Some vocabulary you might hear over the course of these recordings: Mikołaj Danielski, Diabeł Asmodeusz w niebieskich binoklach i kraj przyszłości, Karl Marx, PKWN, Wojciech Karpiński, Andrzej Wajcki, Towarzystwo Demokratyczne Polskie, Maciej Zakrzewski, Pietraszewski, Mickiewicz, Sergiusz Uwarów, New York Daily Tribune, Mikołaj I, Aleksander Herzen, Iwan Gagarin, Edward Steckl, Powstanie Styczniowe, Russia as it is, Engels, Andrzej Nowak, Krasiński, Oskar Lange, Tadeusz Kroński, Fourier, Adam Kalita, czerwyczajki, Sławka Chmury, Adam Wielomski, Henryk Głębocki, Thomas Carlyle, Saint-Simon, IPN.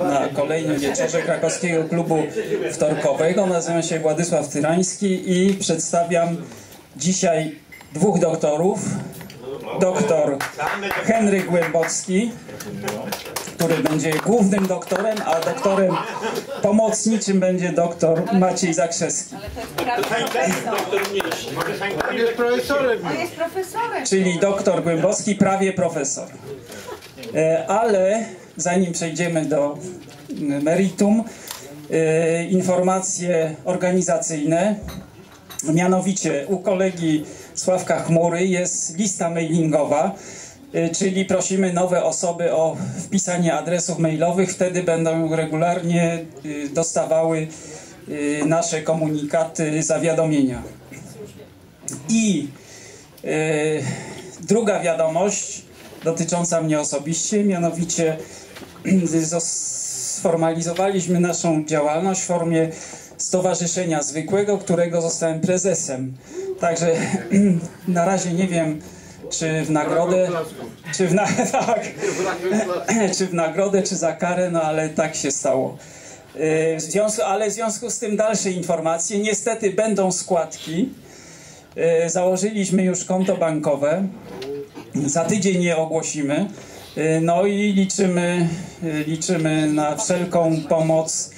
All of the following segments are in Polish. Na kolejnym wieczorze Krakowskiego Klubu Wtorkowego. Nazywam się Władysław Tyrański i przedstawiam dzisiaj dwóch doktorów. Doktor Henryk Głębocki, który będzie głównym doktorem, a doktorem pomocniczym będzie doktor Maciej Zakrzewski. Ale to jest profesorem. Czyli doktor Głębocki, prawie profesor. Ale zanim przejdziemy do meritum, informacje organizacyjne. Mianowicie u kolegi Sławka Chmury jest lista mailingowa, czyli prosimy nowe osoby o wpisanie adresów mailowych. Wtedy będą regularnie dostawały nasze komunikaty, zawiadomienia. I druga wiadomość dotycząca mnie osobiście, mianowicie sformalizowaliśmy naszą działalność w formie Stowarzyszenia Zwykłego, którego zostałem prezesem. Także na razie nie wiem, czy w nagrodę, czy za karę, no ale tak się stało. W związku z tym dalsze informacje. Niestety będą składki. Założyliśmy już konto bankowe. Za tydzień je ogłosimy. No i liczymy na wszelką pomoc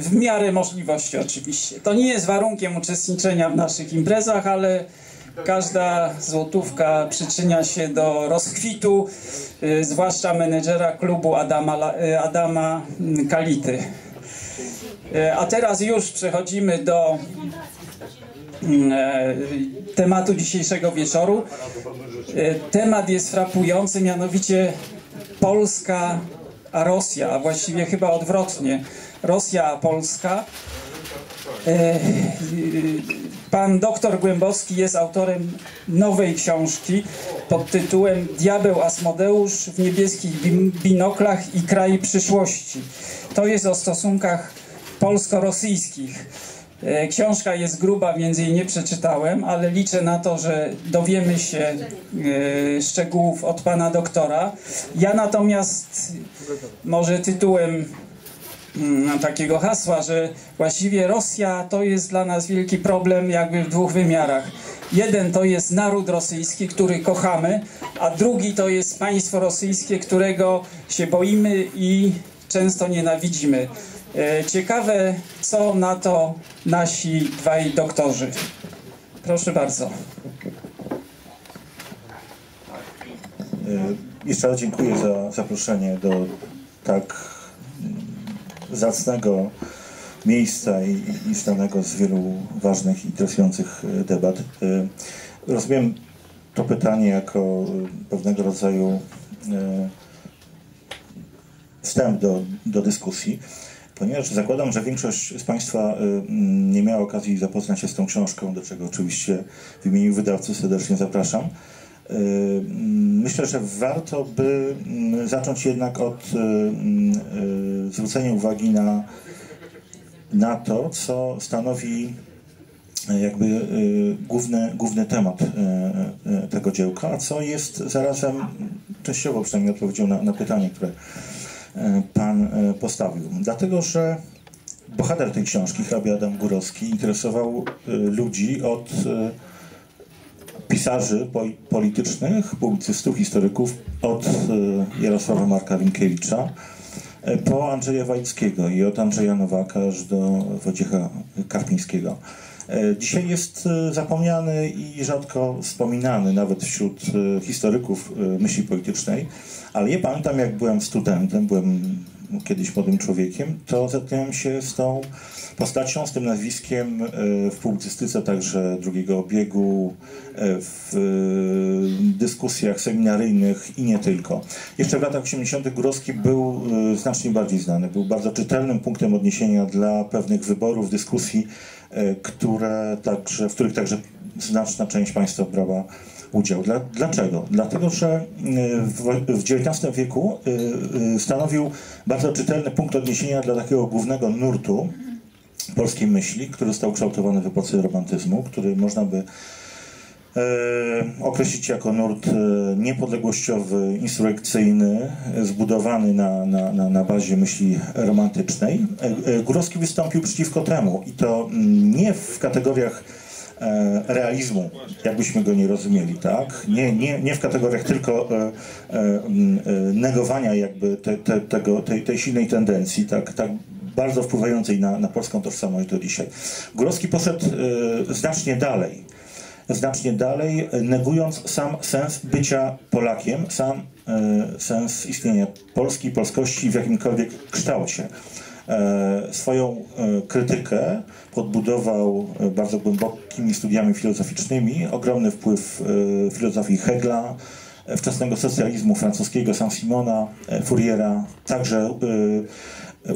w miarę możliwości oczywiście. To nie jest warunkiem uczestniczenia w naszych imprezach, ale każda złotówka przyczynia się do rozkwitu, zwłaszcza menedżera klubu Adama Kality. A teraz już przechodzimy do tematu dzisiejszego wieczoru. Temat jest frapujący, mianowicie Polska-Rosja, a właściwie chyba odwrotnie. Rosja a Polska. Pan doktor Głębocki jest autorem nowej książki pod tytułem Diabeł Asmodeusz w niebieskich binoklach i kraj przyszłości. To jest o stosunkach polsko-rosyjskich. Książka jest gruba, więc jej nie przeczytałem, ale liczę na to, że dowiemy się szczegółów od pana doktora. Ja natomiast może tytułem takiego hasła, że właściwie Rosja to jest dla nas wielki problem jakby w dwóch wymiarach. Jeden to jest naród rosyjski, który kochamy, a drugi to jest państwo rosyjskie, którego się boimy i często nienawidzimy. Ciekawe, co na to nasi dwaj doktorzy. Proszę bardzo. Jeszcze raz dziękuję za zaproszenie do tak zacnego miejsca i znanego z wielu ważnych i interesujących debat. Rozumiem to pytanie jako pewnego rodzaju wstęp do dyskusji. Ponieważ zakładam, że większość z Państwa nie miała okazji zapoznać się z tą książką, do czego oczywiście w imieniu wydawcy serdecznie zapraszam. Myślę, że warto by zacząć jednak od zwrócenia uwagi na to, co stanowi jakby główny temat tego dziełka, a co jest zarazem częściowo przynajmniej odpowiedzią na pytanie, które Pan postawił. Dlatego, że bohater tej książki, hrabia Adam Gurowski, interesował ludzi od pisarzy politycznych, publicystów, historyków, od Jarosława Marka Winkiewicza po Andrzeja Wajckiego i od Andrzeja Nowaka aż do Wojciecha Karpińskiego. Dzisiaj jest zapomniany i rzadko wspominany nawet wśród historyków myśli politycznej, ale ja pamiętam, jak byłem studentem, byłem kiedyś młodym człowiekiem, to zetknąłem się z tą postacią, z tym nazwiskiem w publicystyce także drugiego obiegu, w dyskusjach seminaryjnych i nie tylko. Jeszcze w latach 80. Górowski był znacznie bardziej znany, był bardzo czytelnym punktem odniesienia dla pewnych wyborów, dyskusji, w których także znaczna część państwa brała udział. Dlaczego? Dlatego, że w XIX wieku stanowił bardzo czytelny punkt odniesienia dla takiego głównego nurtu polskiej myśli, który został kształtowany w epoce romantyzmu, który można by określić jako nurt niepodległościowy, insurekcyjny, zbudowany na bazie myśli romantycznej. Górowski wystąpił przeciwko temu i to nie w kategoriach realizmu, jakbyśmy go nie rozumieli, tak? Nie w kategoriach tylko negowania jakby tej silnej tendencji, tak bardzo wpływającej na polską tożsamość do dzisiaj. Górowski poszedł znacznie dalej, negując sam sens bycia Polakiem, sam sens istnienia Polski, polskości w jakimkolwiek kształcie. Swoją krytykę podbudował bardzo głębokimi studiami filozoficznymi, ogromny wpływ filozofii Hegla, wczesnego socjalizmu francuskiego, Saint-Simona, Fouriera, także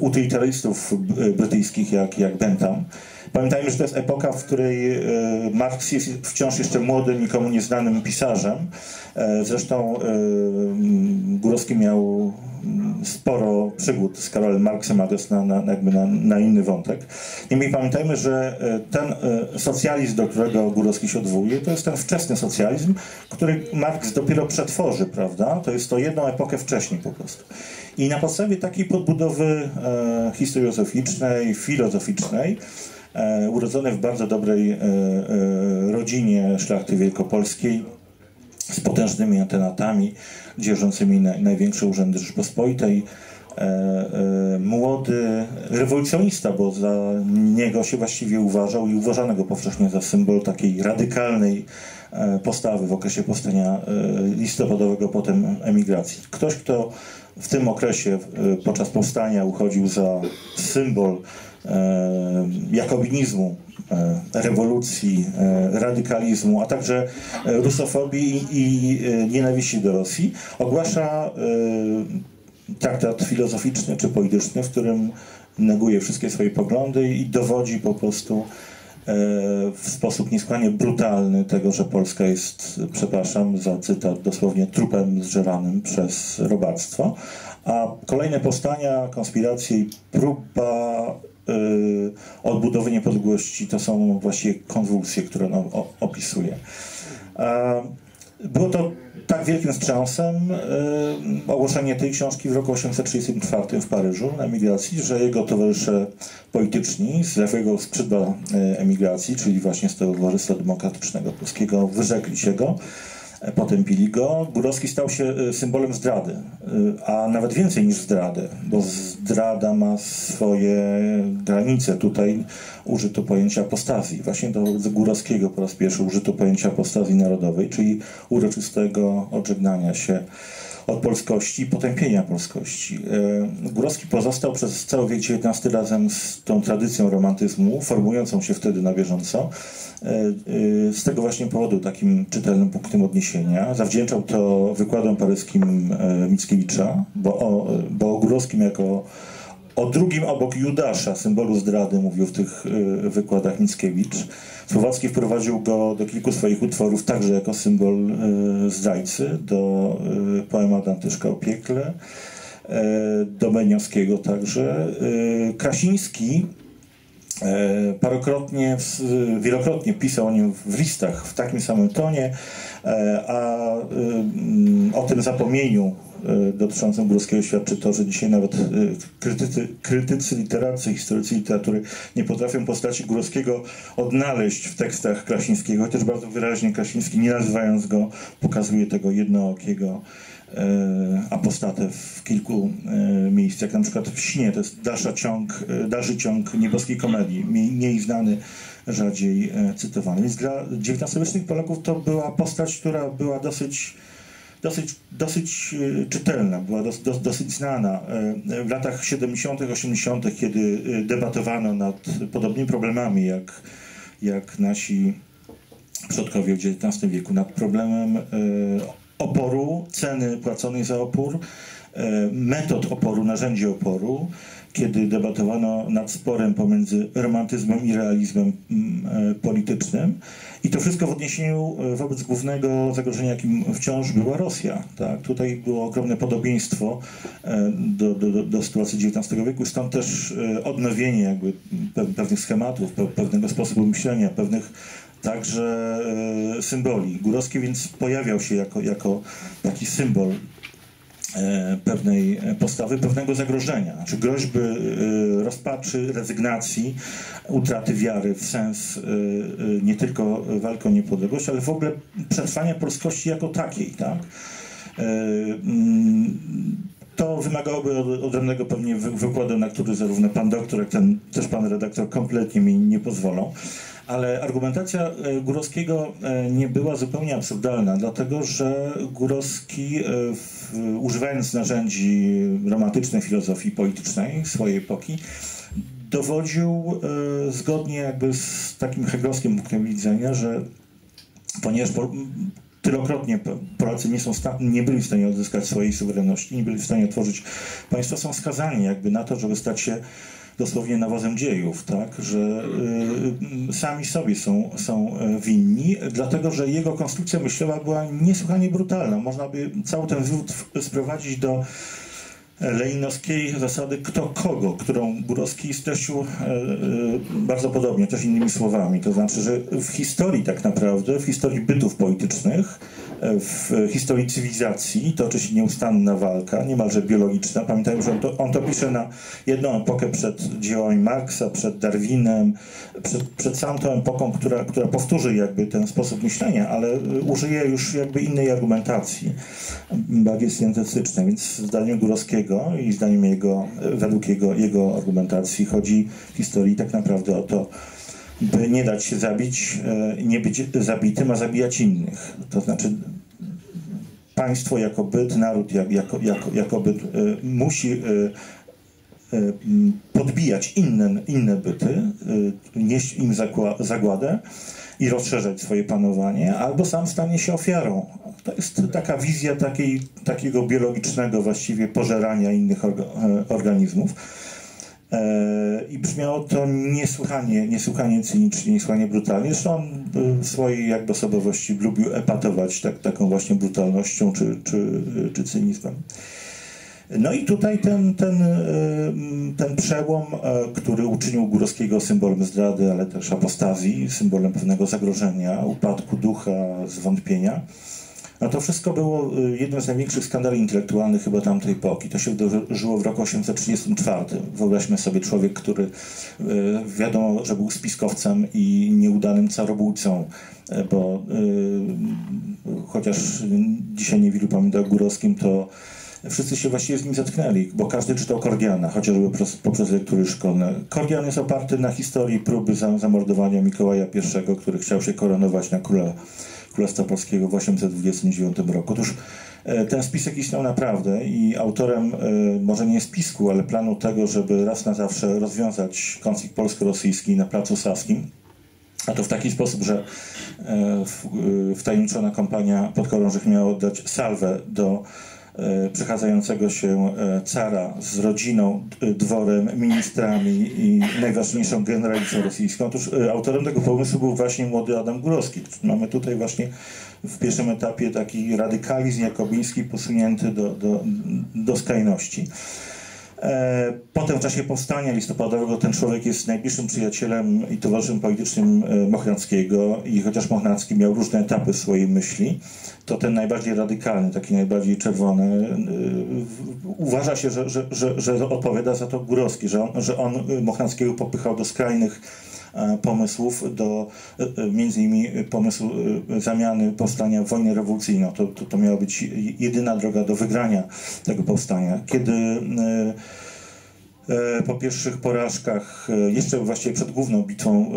utylitarystów brytyjskich jak Bentham. Pamiętajmy, że to jest epoka, w której Marx jest wciąż jeszcze młodym, nikomu nieznanym pisarzem. Zresztą Górowski miał sporo przygód z Karolem Marksem, ale na inny wątek. Niemniej pamiętajmy, że ten socjalizm, do którego Górowski się odwołuje, to jest ten wczesny socjalizm, który Marks dopiero przetworzy, prawda? To jest to jedną epokę wcześniej po prostu. I na podstawie takiej podbudowy historiozoficznej, filozoficznej, urodzony w bardzo dobrej rodzinie szlachty wielkopolskiej, z potężnymi antenatami, dzierżącymi największe urzędy Rzeczpospolitej, młody rewolucjonista, bo za niego się właściwie uważał i uważano go powszechnie za symbol takiej radykalnej postawy w okresie powstania listopadowego, potem emigracji. Ktoś, kto w tym okresie podczas powstania uchodził za symbol jakobinizmu, rewolucji, radykalizmu, a także rusofobii i nienawiści do Rosji, ogłasza traktat filozoficzny czy polityczny, w którym neguje wszystkie swoje poglądy i dowodzi po prostu w sposób niesłychanie brutalny tego, że Polska jest, przepraszam za cytat, dosłownie trupem zżeranym przez robactwo. A kolejne powstania, konspiracje i próba odbudowy niepodległości to są właściwie konwulsje, które nam opisuje. Było to tak wielkim wstrząsem ogłoszenie tej książki w roku 1834 w Paryżu na emigracji, że jego towarzysze polityczni z lewego skrzydła emigracji, czyli właśnie z Towarzystwa Demokratycznego Polskiego, wyrzekli się go, potępili go. Górowski stał się symbolem zdrady, a nawet więcej niż zdrady, bo zdrada ma swoje granice. Tutaj użyto pojęcia apostazji. Właśnie do Górowskiego po raz pierwszy użyto pojęcia apostazji narodowej, czyli uroczystego odżegnania się od polskości i potępienia polskości. Górowski pozostał przez cały wiek XIX razem z tą tradycją romantyzmu, formującą się wtedy na bieżąco. Z tego właśnie powodu takim czytelnym punktem odniesienia. Zawdzięczał to wykładom paryskim Mickiewicza, bo o Górowskim jako o drugim obok Judasza, symbolu zdrady, mówił w tych wykładach Mickiewicz. Słowacki wprowadził go do kilku swoich utworów także jako symbol zdrajcy, do poematu Antyszka o piekle, do Beniowskiego także. Krasiński wielokrotnie pisał o nim w listach w takim samym tonie, a o tym zapomnieniu dotyczącym Górowskiego świadczy to, że dzisiaj nawet krytycy literacy, historycy literatury nie potrafią postaci Górowskiego odnaleźć w tekstach Krasińskiego, chociaż bardzo wyraźnie Krasiński, nie nazywając go, pokazuje tego jednookiego apostatę w kilku miejscach, jak na przykład w Śnie, to jest dalszy ciąg nieboskiej komedii, mniej znany, rzadziej cytowany. Więc dla XIX-wiecznych Polaków to była postać, która była dosyć czytelna, była dosyć znana. W latach 70., 80., kiedy debatowano nad podobnymi problemami jak nasi przodkowie w XIX wieku, nad problemem oporu, ceny płaconej za opór, metod oporu, narzędzi oporu, kiedy debatowano nad sporem pomiędzy romantyzmem i realizmem politycznym. I to wszystko w odniesieniu wobec głównego zagrożenia, jakim wciąż była Rosja. Tak? Tutaj było ogromne podobieństwo do sytuacji XIX wieku, stąd też odnowienie jakby pewnych schematów, pewnego sposobu myślenia, pewnych także symboli. Górowski więc pojawiał się jako taki symbol pewnej postawy, pewnego zagrożenia, znaczy groźby rozpaczy, rezygnacji, utraty wiary w sens nie tylko walki o niepodległość, ale w ogóle przetrwania polskości jako takiej, tak? To wymagałoby odrębnego pewnie wykładu, na który zarówno pan doktor, jak też pan redaktor kompletnie mi nie pozwolą. Ale argumentacja Górowskiego nie była zupełnie absurdalna, dlatego że Górowski, używając narzędzi romantycznej filozofii politycznej swojej epoki, dowodził zgodnie jakby z takim hegelowskim punktem widzenia, że ponieważ tylokrotnie Polacy nie byli w stanie odzyskać swojej suwerenności, nie byli w stanie tworzyć państwa, są skazani jakby na to, żeby stać się dosłownie nawozem dziejów, tak? Że sami sobie są winni, dlatego że jego konstrukcja myślowa była niesłychanie brutalna. Można by cały ten zwrót sprowadzić do leninowskiej zasady kto kogo, którą Górowski streścił bardzo podobnie, też innymi słowami. To znaczy, że w historii tak naprawdę, w historii bytów politycznych, w historii cywilizacji toczy się nieustanna walka, niemalże biologiczna. Pamiętajmy, że on to pisze na jedną epokę przed dziełami Marksa, przed Darwinem, przed samą tą epoką, która powtórzy jakby ten sposób myślenia, ale użyje już jakby innej argumentacji, bardziej syntetycznej. Więc w zdaniu Górowskiego i zdaniem według jego argumentacji chodzi w historii tak naprawdę o to, by nie dać się zabić, nie być zabitym, a zabijać innych. To znaczy państwo jako byt, naród jako byt musi podbijać inne byty, nieść im zagładę i rozszerzać swoje panowanie, albo sam stanie się ofiarą. To jest taka wizja takiego biologicznego właściwie pożerania innych organizmów. I brzmiało to niesłychanie cynicznie, niesłychanie brutalnie. Zresztą on w swojej jakby osobowości lubił epatować taką właśnie brutalnością czy cynizmem. No i tutaj ten przełom, który uczynił Górowskiego symbolem zdrady, ale też apostazji, symbolem pewnego zagrożenia, upadku ducha, zwątpienia. No to wszystko było jednym z największych skandali intelektualnych chyba tamtej epoki. To się wydarzyło w roku 1834. Wyobraźmy sobie człowiek, który wiadomo, że był spiskowcem i nieudanym carobójcą, bo chociaż dzisiaj niewielu pamięta o Górowskim, to wszyscy się właściwie z nim zetknęli, bo każdy czytał Kordiana, chociażby poprzez lektury szkolne. Kordian jest oparty na historii próby zamordowania Mikołaja I, który chciał się koronować na Królestwa Polskiego w 829 roku. Otóż ten spisek istniał naprawdę i autorem może nie spisku, ale planu tego, żeby raz na zawsze rozwiązać konflikt polsko-rosyjski na Placu Saskim, a to w taki sposób, że wtajemniczona kompania podchorążych miała oddać salwę do przechadzającego się cara z rodziną, dworem, ministrami i najważniejszą generalicą rosyjską. Otóż autorem tego pomysłu był właśnie młody Adam Gurowski. Mamy tutaj właśnie w pierwszym etapie taki radykalizm jakobiński posunięty do skrajności. Potem w czasie powstania listopadowego ten człowiek jest najbliższym przyjacielem i towarzyszem politycznym Mochnackiego i chociaż Mochnacki miał różne etapy swojej myśli, to ten najbardziej radykalny, taki najbardziej czerwony, uważa się, że odpowiada za to Górowski, że on Mochnackiego popychał do skrajnych pomysłów, do między innymi pomysłu zamiany powstania w wojnę rewolucyjną. To miała być jedyna droga do wygrania tego powstania. Kiedy po pierwszych porażkach, jeszcze właściwie przed główną bitwą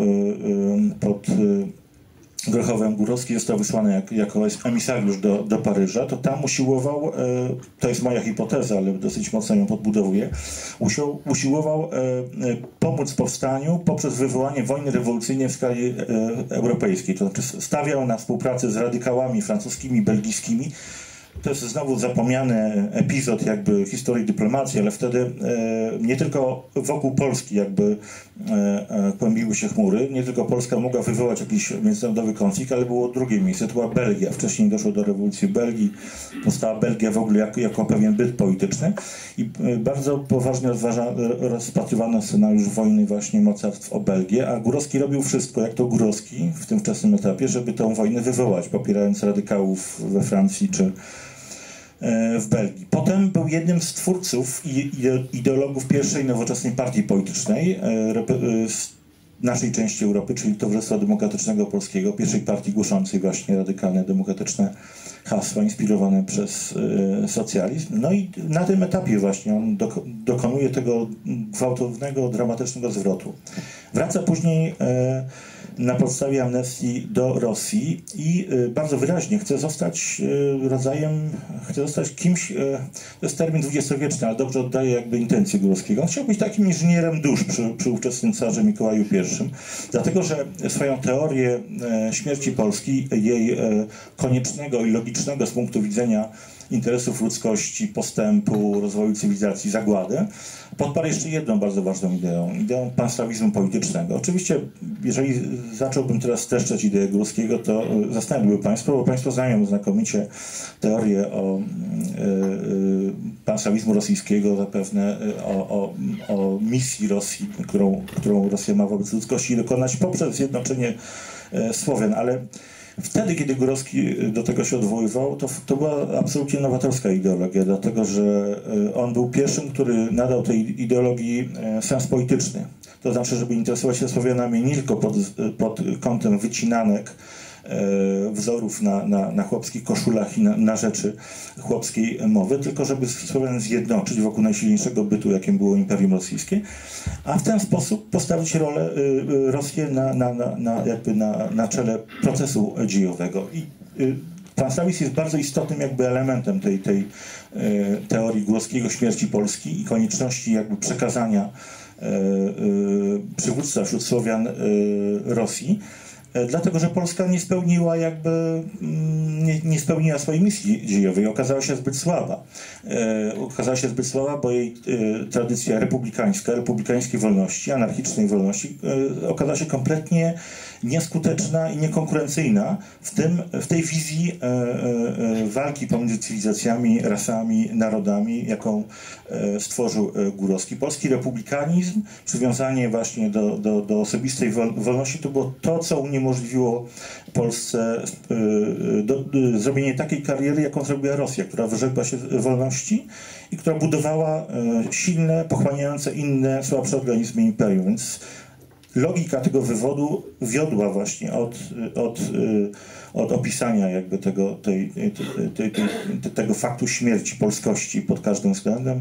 pod Grochowem, Górowski został wysłany jako emisariusz do Paryża, to tam usiłował, to jest moja hipoteza, ale dosyć mocno ją podbudowuję, usiłował pomóc powstaniu poprzez wywołanie wojny rewolucyjnej w skali europejskiej. To znaczy stawiał na współpracę z radykałami francuskimi, belgijskimi, To jest znowu zapomniany epizod jakby historii dyplomacji, ale wtedy nie tylko wokół Polski jakby kłębiły się chmury, nie tylko Polska mogła wywołać jakiś międzynarodowy konflikt, ale było drugie miejsce, to była Belgia. Wcześniej doszło do rewolucji w Belgii, powstała Belgia w ogóle jako pewien byt polityczny i bardzo poważnie rozpatrywano scenariusz wojny właśnie mocarstw o Belgię, a Górowski robił wszystko, jak to Górowski w tym wczesnym etapie, żeby tę wojnę wywołać, popierając radykałów we Francji czy w Belgii. Potem był jednym z twórców i ideologów pierwszej nowoczesnej partii politycznej z naszej części Europy, czyli Towarzystwa Demokratycznego Polskiego, pierwszej partii głoszącej właśnie radykalne, demokratyczne hasła inspirowane przez socjalizm. No i na tym etapie właśnie on dokonuje tego gwałtownego, dramatycznego zwrotu. Wraca później na podstawie amnestii do Rosji i bardzo wyraźnie chce zostać rodzajem, chce zostać kimś, to jest termin dwudziestowieczny, ale dobrze oddaje jakby intencje Górowskiego. On chciał być takim inżynierem dusz przy ówczesnym carze Mikołaju I, dlatego że swoją teorię śmierci Polski, jej koniecznego i logicznego z punktu widzenia interesów ludzkości, postępu, rozwoju cywilizacji, zagładę, podparł jeszcze jedną bardzo ważną ideą, ideą panslawizmu politycznego. Oczywiście, jeżeli zacząłbym teraz streszczać ideę Górskiego, to zastanawiałby Państwo, bo Państwo znają znakomicie teorię o panslawizmu rosyjskiego, zapewne o misji Rosji, którą Rosja ma wobec ludzkości dokonać poprzez zjednoczenie Słowian, ale wtedy, kiedy Górowski do tego się odwoływał, to była absolutnie nowatorska ideologia, dlatego że on był pierwszym, który nadał tej ideologii sens polityczny. To znaczy, żeby interesować się Słowianami nie tylko pod kątem wycinanek, wzorów na chłopskich koszulach i na rzeczy chłopskiej mowy, tylko żeby Słowian zjednoczyć wokół najsilniejszego bytu, jakim było Imperium Rosyjskie, a w ten sposób postawić rolę Rosję na czele procesu dziejowego. I panslawizm jest bardzo istotnym jakby elementem tej teorii Górowskiego śmierci Polski i konieczności jakby przekazania przywództwa wśród Słowian Rosji. Dlatego, że Polska nie spełniła jakby, nie spełniła swojej misji dziejowej, okazała się zbyt słaba. Okazała się zbyt słaba, bo jej tradycja republikańska, republikańskiej wolności, anarchicznej wolności okazała się kompletnie nieskuteczna i niekonkurencyjna w tej wizji walki pomiędzy cywilizacjami, rasami, narodami, jaką stworzył Górowski. Polski republikanizm, przywiązanie właśnie do osobistej wolności, to było to, co uniemożliwiło Polsce zrobienie takiej kariery, jaką zrobiła Rosja, która wyrzekła się wolności i która budowała silne, pochłaniające inne, słabsze organizmy imperium. Więc logika tego wywodu wiodła właśnie od opisania jakby tego faktu śmierci polskości pod każdym względem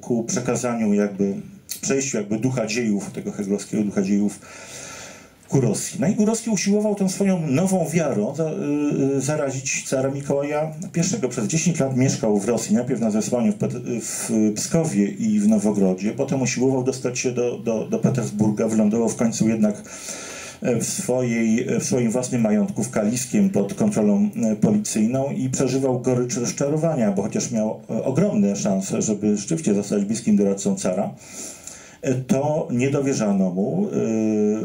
ku przekazaniu jakby, przejściu jakby ducha dziejów, tego hegelowskiego ducha dziejów Górowski. No i Górowski usiłował tą swoją nową wiarą zarazić cara Mikołaja I. Przez 10 lat mieszkał w Rosji, najpierw na zesłaniu w Pskowie i w Nowogrodzie, potem usiłował dostać się do Petersburga, wylądował w końcu jednak w swoim własnym majątku w Kaliskiem pod kontrolą policyjną i przeżywał gorycz rozczarowania, bo chociaż miał ogromne szanse, żeby rzeczywiście zostać bliskim doradcą cara, to nie dowierzano mu.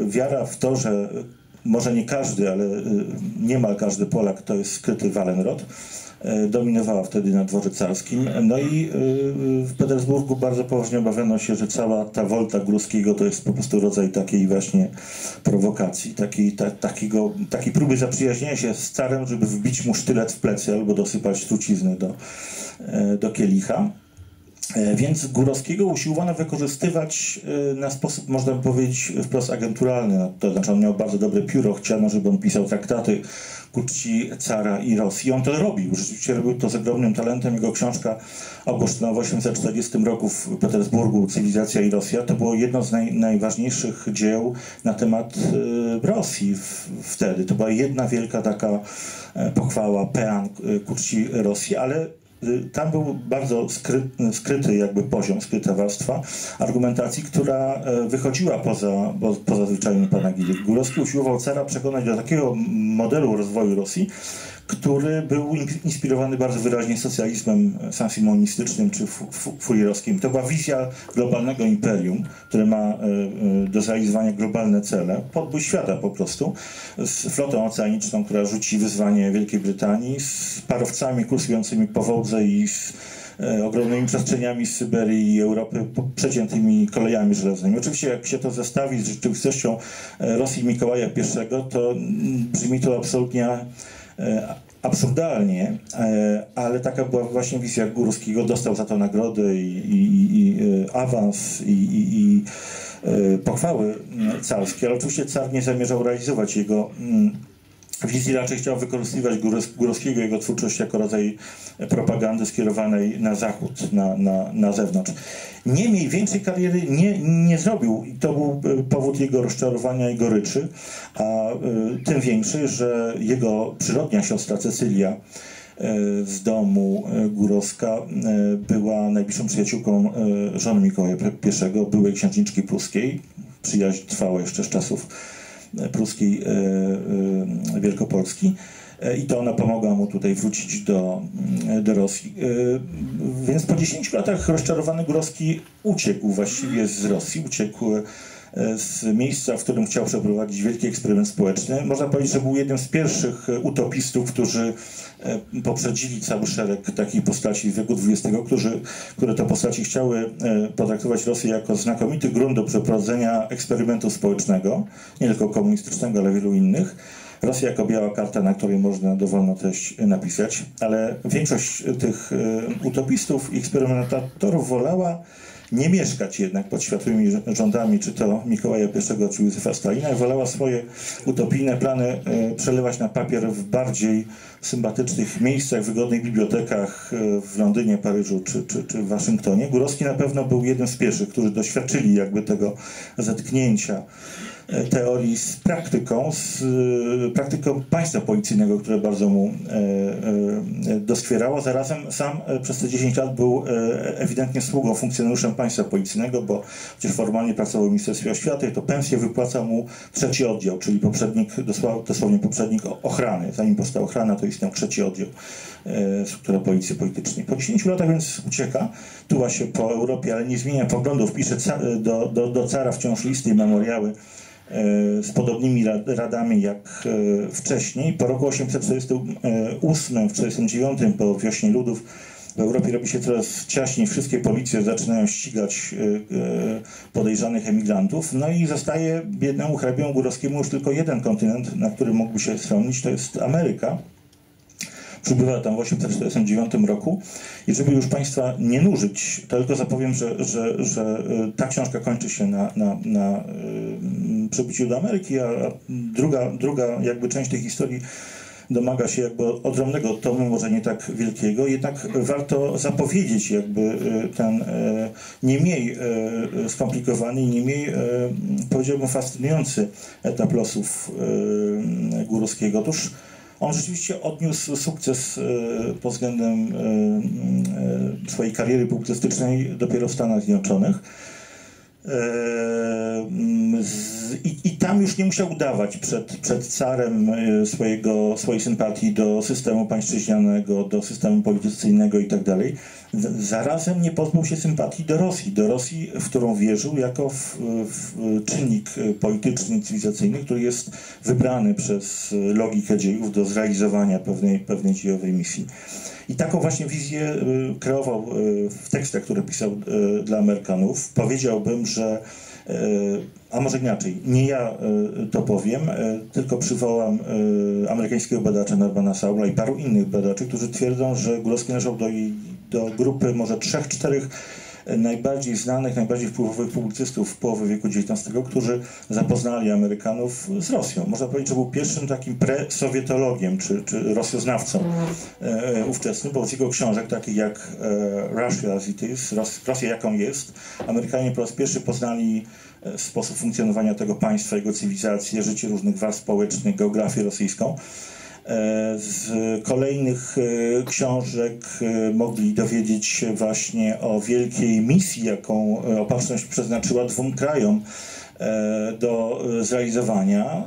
Wiara w to, że może nie każdy, ale niemal każdy Polak to jest skryty Walenrod, dominowała wtedy na dworze carskim. No i w Petersburgu bardzo poważnie obawiano się, że cała ta wolta Górskiego to jest po prostu rodzaj takiej właśnie prowokacji, takiej próby zaprzyjaźnienia się z carem, żeby wbić mu sztylet w plecy albo dosypać trucizny do kielicha. Więc Górowskiego usiłowano wykorzystywać na sposób, można by powiedzieć, wprost agenturalny. To znaczy, on miał bardzo dobre pióro, chciano, żeby on pisał traktaty ku czci cara i Rosji. On to robił, rzeczywiście robił to z ogromnym talentem. Jego książka ogłoszona w 1840 roku w Petersburgu, Cywilizacja i Rosja, to było jedno z najważniejszych dzieł na temat Rosji wtedy. To była jedna wielka taka pochwała, pean ku czci Rosji, ale tam był bardzo skryty jakby poziom, skryta warstwa argumentacji, która wychodziła poza zwyczajnym panegirikiem. Górowski usiłował cara przekonać do takiego modelu rozwoju Rosji, który był inspirowany bardzo wyraźnie socjalizmem saint-simonistycznym czy fourierowskim. To była wizja globalnego imperium, które ma do zrealizowania globalne cele, podbój świata po prostu, z flotą oceaniczną, która rzuci wyzwanie Wielkiej Brytanii, z parowcami kursującymi po Wołdze i z ogromnymi przestrzeniami z Syberii i Europy przeciętymi kolejami żelaznymi. Oczywiście jak się to zestawi z rzeczywistością Rosji Mikołaja I, to brzmi to absolutnie absurdalnie, ale taka była właśnie wizja Górskiego. Dostał za to nagrody i awans i pochwały carskie, ale oczywiście car nie zamierzał realizować jego wizji, raczej chciał wykorzystywać Górskiego, jego twórczość jako rodzaj propagandy skierowanej na zachód, na zewnątrz. Niemniej większej kariery nie zrobił i to był powód jego rozczarowania i goryczy, a tym większy, że jego przyrodnia siostra Cecylia z domu Górowska była najbliższą przyjaciółką żony Mikołaja I, byłej księżniczki pruskiej. Przyjaźń trwała jeszcze z czasów pruskiej Wielkopolski i to ona pomogła mu tutaj wrócić do Rosji. Więc po 10 latach rozczarowany Górowski uciekł właściwie z Rosji, uciekł z miejsca, w którym chciał przeprowadzić wielki eksperyment społeczny. Można powiedzieć, że był jednym z pierwszych utopistów, którzy poprzedzili cały szereg takich postaci z wieku XX, które te postaci chciały potraktować Rosję jako znakomity grunt do przeprowadzenia eksperymentu społecznego, nie tylko komunistycznego, ale wielu innych. Rosja jako biała karta, na której można dowolną treść napisać, ale większość tych utopistów i eksperymentatorów wolała nie mieszkać jednak pod światłymi rządami, czy to Mikołaja I, czy Józefa Stalina, i wolała swoje utopijne plany przelewać na papier w bardziej sympatycznych miejscach, wygodnych bibliotekach w Londynie, Paryżu czy Waszyngtonie. Górowski na pewno był jednym z pierwszych, którzy doświadczyli jakby tego zetknięcia teorii z praktyką, państwa policyjnego, które bardzo mu doskwierało. Zarazem sam przez te 10 lat był ewidentnie sługą, funkcjonariuszem państwa policyjnego, bo chociaż formalnie pracował w Ministerstwie Oświaty, to pensję wypłacał mu trzeci oddział, czyli poprzednik, dosłownie poprzednik ochrany. Zanim powstała ochrana, to istniał trzeci oddział, struktura policji politycznej. Po 10 latach więc ucieka, tuła się po Europie, ale nie zmienia poglądów, pisze do cara wciąż listy i memoriały z podobnymi radami jak wcześniej. Po roku 1848, w 1849, po wiośnie ludów w Europie robi się coraz ciaśniej. Wszystkie policje zaczynają ścigać podejrzanych emigrantów. No i zostaje biednemu hrabiemu Górowskiemu już tylko jeden kontynent, na którym mógłby się schronić, to jest Ameryka. Przybywa tam w 1849 roku i żeby już Państwa nie nużyć, to tylko zapowiem, że ta książka kończy się na przybyciu do Ameryki, a druga jakby część tej historii domaga się jakby odrębnego tomu, może nie tak wielkiego, jednak warto zapowiedzieć jakby ten nie mniej skomplikowany i nie mniej, powiedziałbym, fascynujący etap losów Górowskiego. Otóż on rzeczywiście odniósł sukces pod względem swojej kariery publicystycznej dopiero w Stanach Zjednoczonych. I tam już nie musiał udawać przed carem swojej sympatii do systemu pańszczyźnianego, do systemu politycyjnego itd. Zarazem nie pozbył się sympatii do Rosji, w którą wierzył jako w czynnik polityczny, cywilizacyjny, który jest wybrany przez logikę dziejów do zrealizowania pewnej dziejowej misji. I taką właśnie wizję kreował w tekstach, które pisał dla Amerykanów. Powiedziałbym, że, a może inaczej, nie ja to powiem, tylko przywołam amerykańskiego badacza Normana Saula i paru innych badaczy, którzy twierdzą, że Górowski należał do grupy może 3-4 najbardziej znanych, najbardziej wpływowych publicystów połowy wieku XIX, którzy zapoznali Amerykanów z Rosją. Można powiedzieć, że był pierwszym takim pre-sowietologiem, czy rosjoznawcą ówczesnym, bo z jego książek takich jak Russia as it is, Rosja jaką jest, Amerykanie po raz pierwszy poznali sposób funkcjonowania tego państwa, jego cywilizację, życie różnych warstw społecznych, geografię rosyjską. Z kolejnych książek mogli dowiedzieć się właśnie o wielkiej misji, jaką opatrzność przeznaczyła dwóm krajom do zrealizowania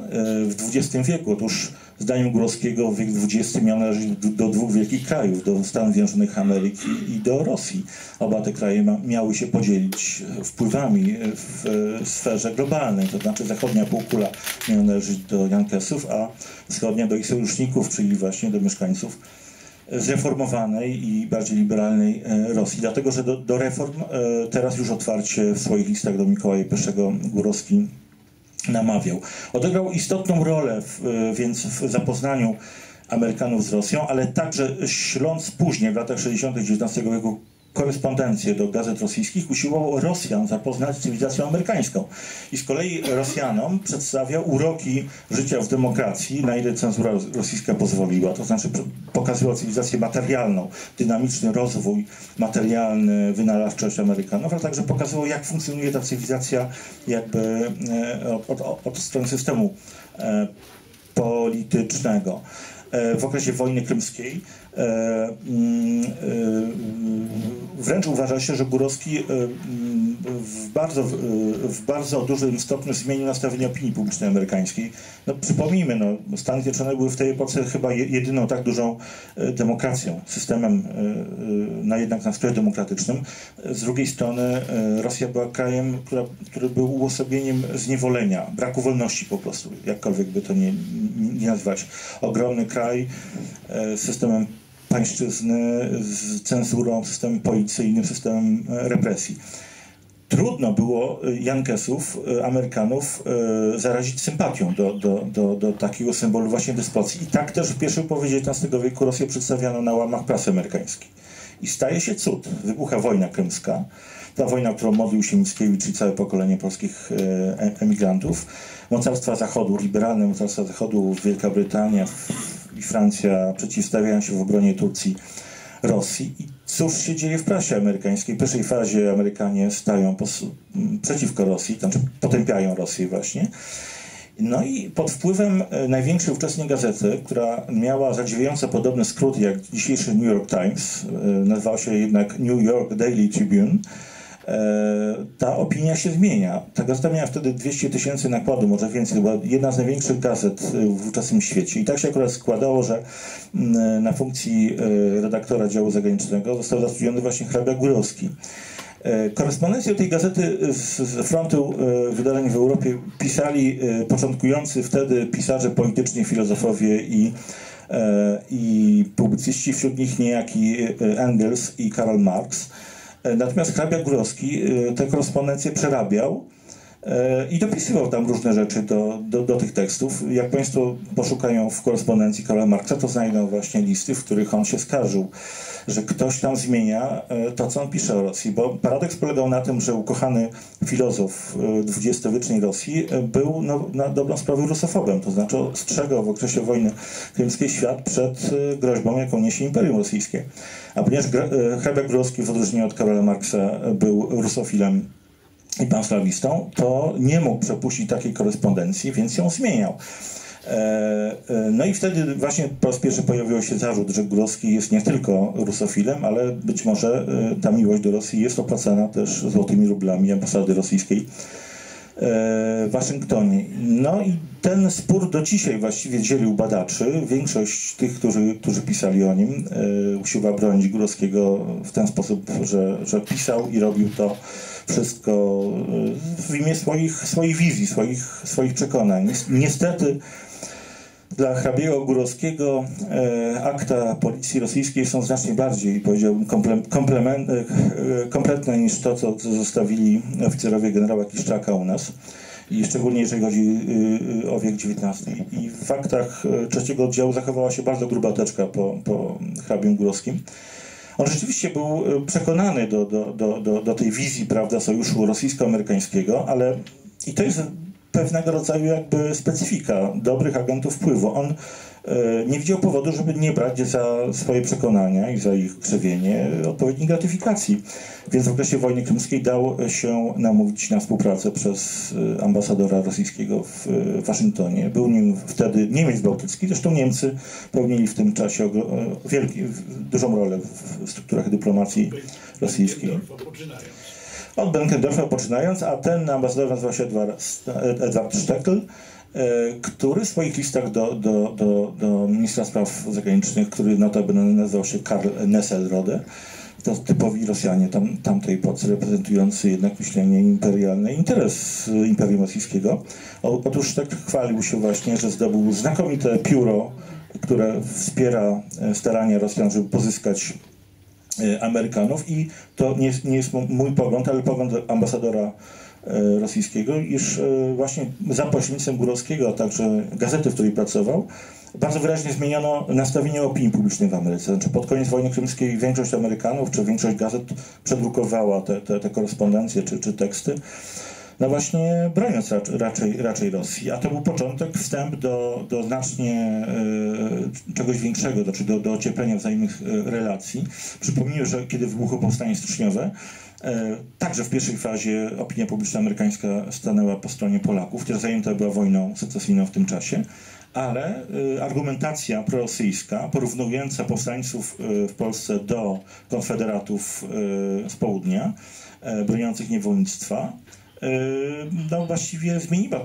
w XX wieku. Otóż Zdaniem Górowskiego wiek XX miał należeć do dwóch wielkich krajów, do Stanów Zjednoczonych Ameryki i do Rosji. Oba te kraje miały się podzielić wpływami w sferze globalnej, to znaczy zachodnia półkula miała należeć do Jankesów, a wschodnia do ich sojuszników, czyli właśnie do mieszkańców zreformowanej i bardziej liberalnej Rosji. Dlatego, że do reform teraz już otwarcie w swoich listach do Mikołaja I Górowski namawiał. Odegrał istotną rolę w zapoznaniu Amerykanów z Rosją, ale także śląc później w latach 60. XIX wieku korespondencję do gazet rosyjskich, usiłował Rosjan zapoznać z cywilizacją amerykańską. I z kolei Rosjanom przedstawiał uroki życia w demokracji, na ile cenzura rosyjska pozwoliła. To znaczy pokazywał cywilizację materialną, dynamiczny rozwój materialny, wynalazczość Amerykanów, ale także pokazywał, jak funkcjonuje ta cywilizacja jakby od strony systemu politycznego. W okresie wojny krymskiej wręcz uważa się, że Górowski w bardzo dużym stopniu zmienił nastawienie opinii publicznej amerykańskiej. No, przypomnijmy, no, Stany Zjednoczone były w tej epoce chyba jedyną tak dużą demokracją, systemem jednak na skraju demokratycznym. Z drugiej strony Rosja była krajem, który był uosobieniem zniewolenia, braku wolności po prostu, jakkolwiek by to nie nazwać. Ogromny kraj z systemem pańszczyzny, z cenzurą, systemem policyjnym, systemem represji. Trudno było Jankesów, Amerykanów zarazić sympatią do takiego symbolu właśnie dyspocji. I tak też w pierwszej połowie XIX wieku Rosję przedstawiano na łamach prasy amerykańskiej. I staje się cud. Wybucha wojna krymska. Ta wojna, o którą modlił się Mickiewicz i całe pokolenie polskich emigrantów. Mocarstwa Zachodu, liberalne mocarstwa Zachodu, Wielka Brytania i Francja przeciwstawiają się w obronie Turcji, Rosji. I cóż się dzieje w prasie amerykańskiej? W pierwszej fazie Amerykanie stają przeciwko Rosji, znaczy potępiają Rosję właśnie. No i pod wpływem największej ówczesnej gazety, która miała zadziwiająco podobny skrót jak dzisiejszy New York Times, nazywała się jednak New York Daily Tribune, ta opinia się zmienia. Ta gazeta miała wtedy 200 000 nakładu, może więcej, była jedna z największych gazet w ówczesnym świecie. I tak się akurat składało, że na funkcji redaktora działu zagranicznego został zatrudniony właśnie hrabia Górowski. Korespondencję tej gazety z frontu wydarzeń w Europie pisali początkujący wtedy pisarze polityczni, filozofowie i publicyści, wśród nich niejaki Engels i Karl Marx. Natomiast hrabia Górowski tę korespondencję przerabiał i dopisywał tam różne rzeczy do tych tekstów. Jak Państwo poszukają w korespondencji Karla Marksa, to znajdą właśnie listy, w których on się skarżył, że ktoś tam zmienia to, co on pisze o Rosji. Bo paradoks polegał na tym, że ukochany filozof dwudziestowiecznej Rosji był na dobrą sprawę rusofobem. To znaczy ostrzegał w okresie wojny krymskiej świat przed groźbą, jaką niesie Imperium Rosyjskie. A ponieważ hrabia Górowski w odróżnieniu od Karla Marksa był rusofilem i panslawistą, to nie mógł przepuścić takiej korespondencji, więc ją zmieniał. No i wtedy właśnie po raz pierwszy pojawił się zarzut, że Górowski jest nie tylko rusofilem, ale być może ta miłość do Rosji jest opłacana też złotymi rublami ambasady rosyjskiej w Waszyngtonie. No i ten spór do dzisiaj właściwie dzielił badaczy. Większość tych, którzy pisali o nim, usiłowała bronić Górowskiego w ten sposób, że pisał i robił to wszystko w imię swoich wizji, swoich przekonań. Niestety dla hrabiego Górowskiego akta policji rosyjskiej są znacznie bardziej, powiedziałbym, kompletne niż to, co zostawili oficerowie generała Kiszczaka u nas. I szczególnie jeżeli chodzi o wiek XIX. I w aktach trzeciego oddziału zachowała się bardzo gruba teczka po hrabim Górowskim. On rzeczywiście był przekonany do tej wizji, prawda, sojuszu rosyjsko-amerykańskiego, ale i to jest pewnego rodzaju jakby specyfika dobrych agentów wpływu. On nie widział powodu, żeby nie brać za swoje przekonania i za ich krzewienie odpowiedniej gratyfikacji. Więc w okresie wojny krymskiej dał się namówić na współpracę przez ambasadora rosyjskiego w Waszyngtonie. Był nim wtedy Niemiec bałtycki, zresztą Niemcy pełnili w tym czasie dużą rolę w strukturach dyplomacji rosyjskiej. Od Benckendorfa poczynając, a ten ambasador nazywał się Edward Steckl. który w swoich listach do ministra spraw zagranicznych, który notabene nazywał się Karl Nesselrode, to typowi Rosjanie tamtej epoce, reprezentujący jednak myślenie imperialne, interes Imperium Rosyjskiego. Otóż tak chwalił się właśnie, że zdobył znakomite pióro, które wspiera starania Rosjan, żeby pozyskać Amerykanów, i to nie jest mój pogląd, ale pogląd ambasadora rosyjskiego, iż właśnie za pośrednictwem Górowskiego, a także gazety, w której pracował, bardzo wyraźnie zmieniono nastawienie opinii publicznej w Ameryce. Znaczy pod koniec wojny krymskiej większość Amerykanów, czy większość gazet przedrukowała te korespondencje czy teksty, no właśnie broniąc raczej Rosji. A to był początek, wstęp do znacznie czegoś większego, znaczy do ocieplenia wzajemnych relacji. Przypomnijmy, że kiedy wybuchło Powstanie Styczniowe, także w pierwszej fazie opinia publiczna amerykańska stanęła po stronie Polaków, która zajęta była wojną secesyjną w tym czasie, ale argumentacja prorosyjska, porównująca powstańców w Polsce do konfederatów z południa, broniących niewolnictwa, no właściwie zmieniła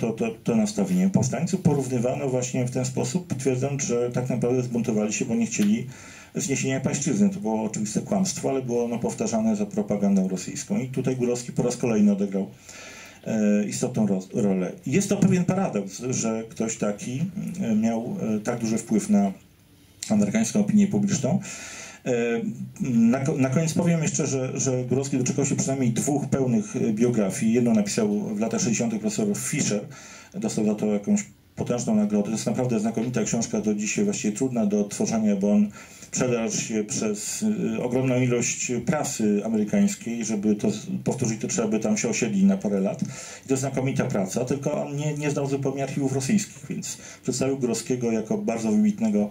to nastawienie. Powstańców porównywano właśnie w ten sposób, twierdząc, że tak naprawdę zbuntowali się, bo nie chcieli zniesienia pańszczyzny. To było oczywiste kłamstwo, ale było ono powtarzane za propagandą rosyjską. I tutaj Górowski po raz kolejny odegrał istotną rolę. Jest to pewien paradoks, że ktoś taki miał tak duży wpływ na amerykańską opinię publiczną. Na koniec powiem jeszcze, że Górowski doczekał się przynajmniej dwóch pełnych biografii. Jedną napisał w latach 60. profesor Fischer, dostał za to jakąś potężną nagrodę. To jest naprawdę znakomita książka, do dzisiaj właściwie trudna do odtworzenia, bo on przedarł się przez ogromną ilość prasy amerykańskiej. Żeby to powtórzyć, to trzeba by tam się osiedlić na parę lat. I to znakomita praca, tylko on nie znał zupełnie archiwów rosyjskich, więc przedstawił Górowskiego jako bardzo wybitnego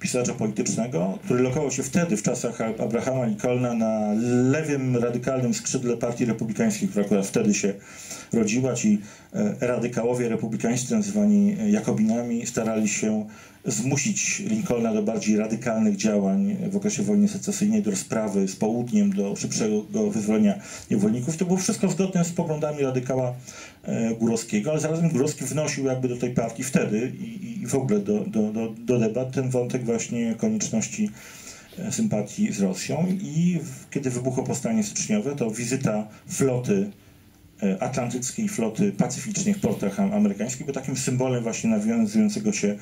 pisarza politycznego, który lokował się wtedy, w czasach Abrahama Lincolna, na lewym, radykalnym skrzydle partii republikańskiej, która akurat wtedy się rodziła. Ci radykałowie republikańscy, nazywani jakobinami, starali się zmusić Lincolna do bardziej radykalnych działań w okresie wojny secesyjnej, do rozprawy z południem, do szybszego wyzwolenia niewolników. To było wszystko zgodne z poglądami radykała Górowskiego, ale zarazem Górowski wnosił jakby do tej partii wtedy i w ogóle do debat ten wątek właśnie konieczności sympatii z Rosją. I kiedy wybuchło Powstanie Styczniowe, to wizyta floty atlantyckiej, floty pacyficznej w portach amerykańskich był takim symbolem właśnie nawiązującego się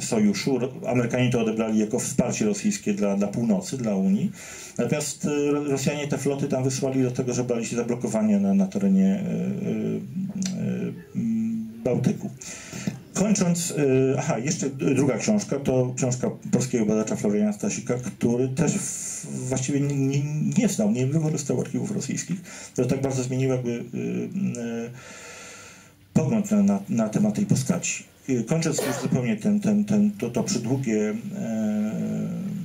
sojuszu. Amerykanie to odebrali jako wsparcie rosyjskie dla północy, dla Unii. Natomiast Rosjanie te floty tam wysłali do tego, że bali się zablokowania na terenie Bałtyku. Kończąc, jeszcze druga książka, to książka polskiego badacza Floriana Stasika, który też właściwie nie znał, nie wykorzystał archiwów rosyjskich. To tak bardzo zmieniło jakby pogląd na temat tej postaci. Kończąc już zupełnie to przydługie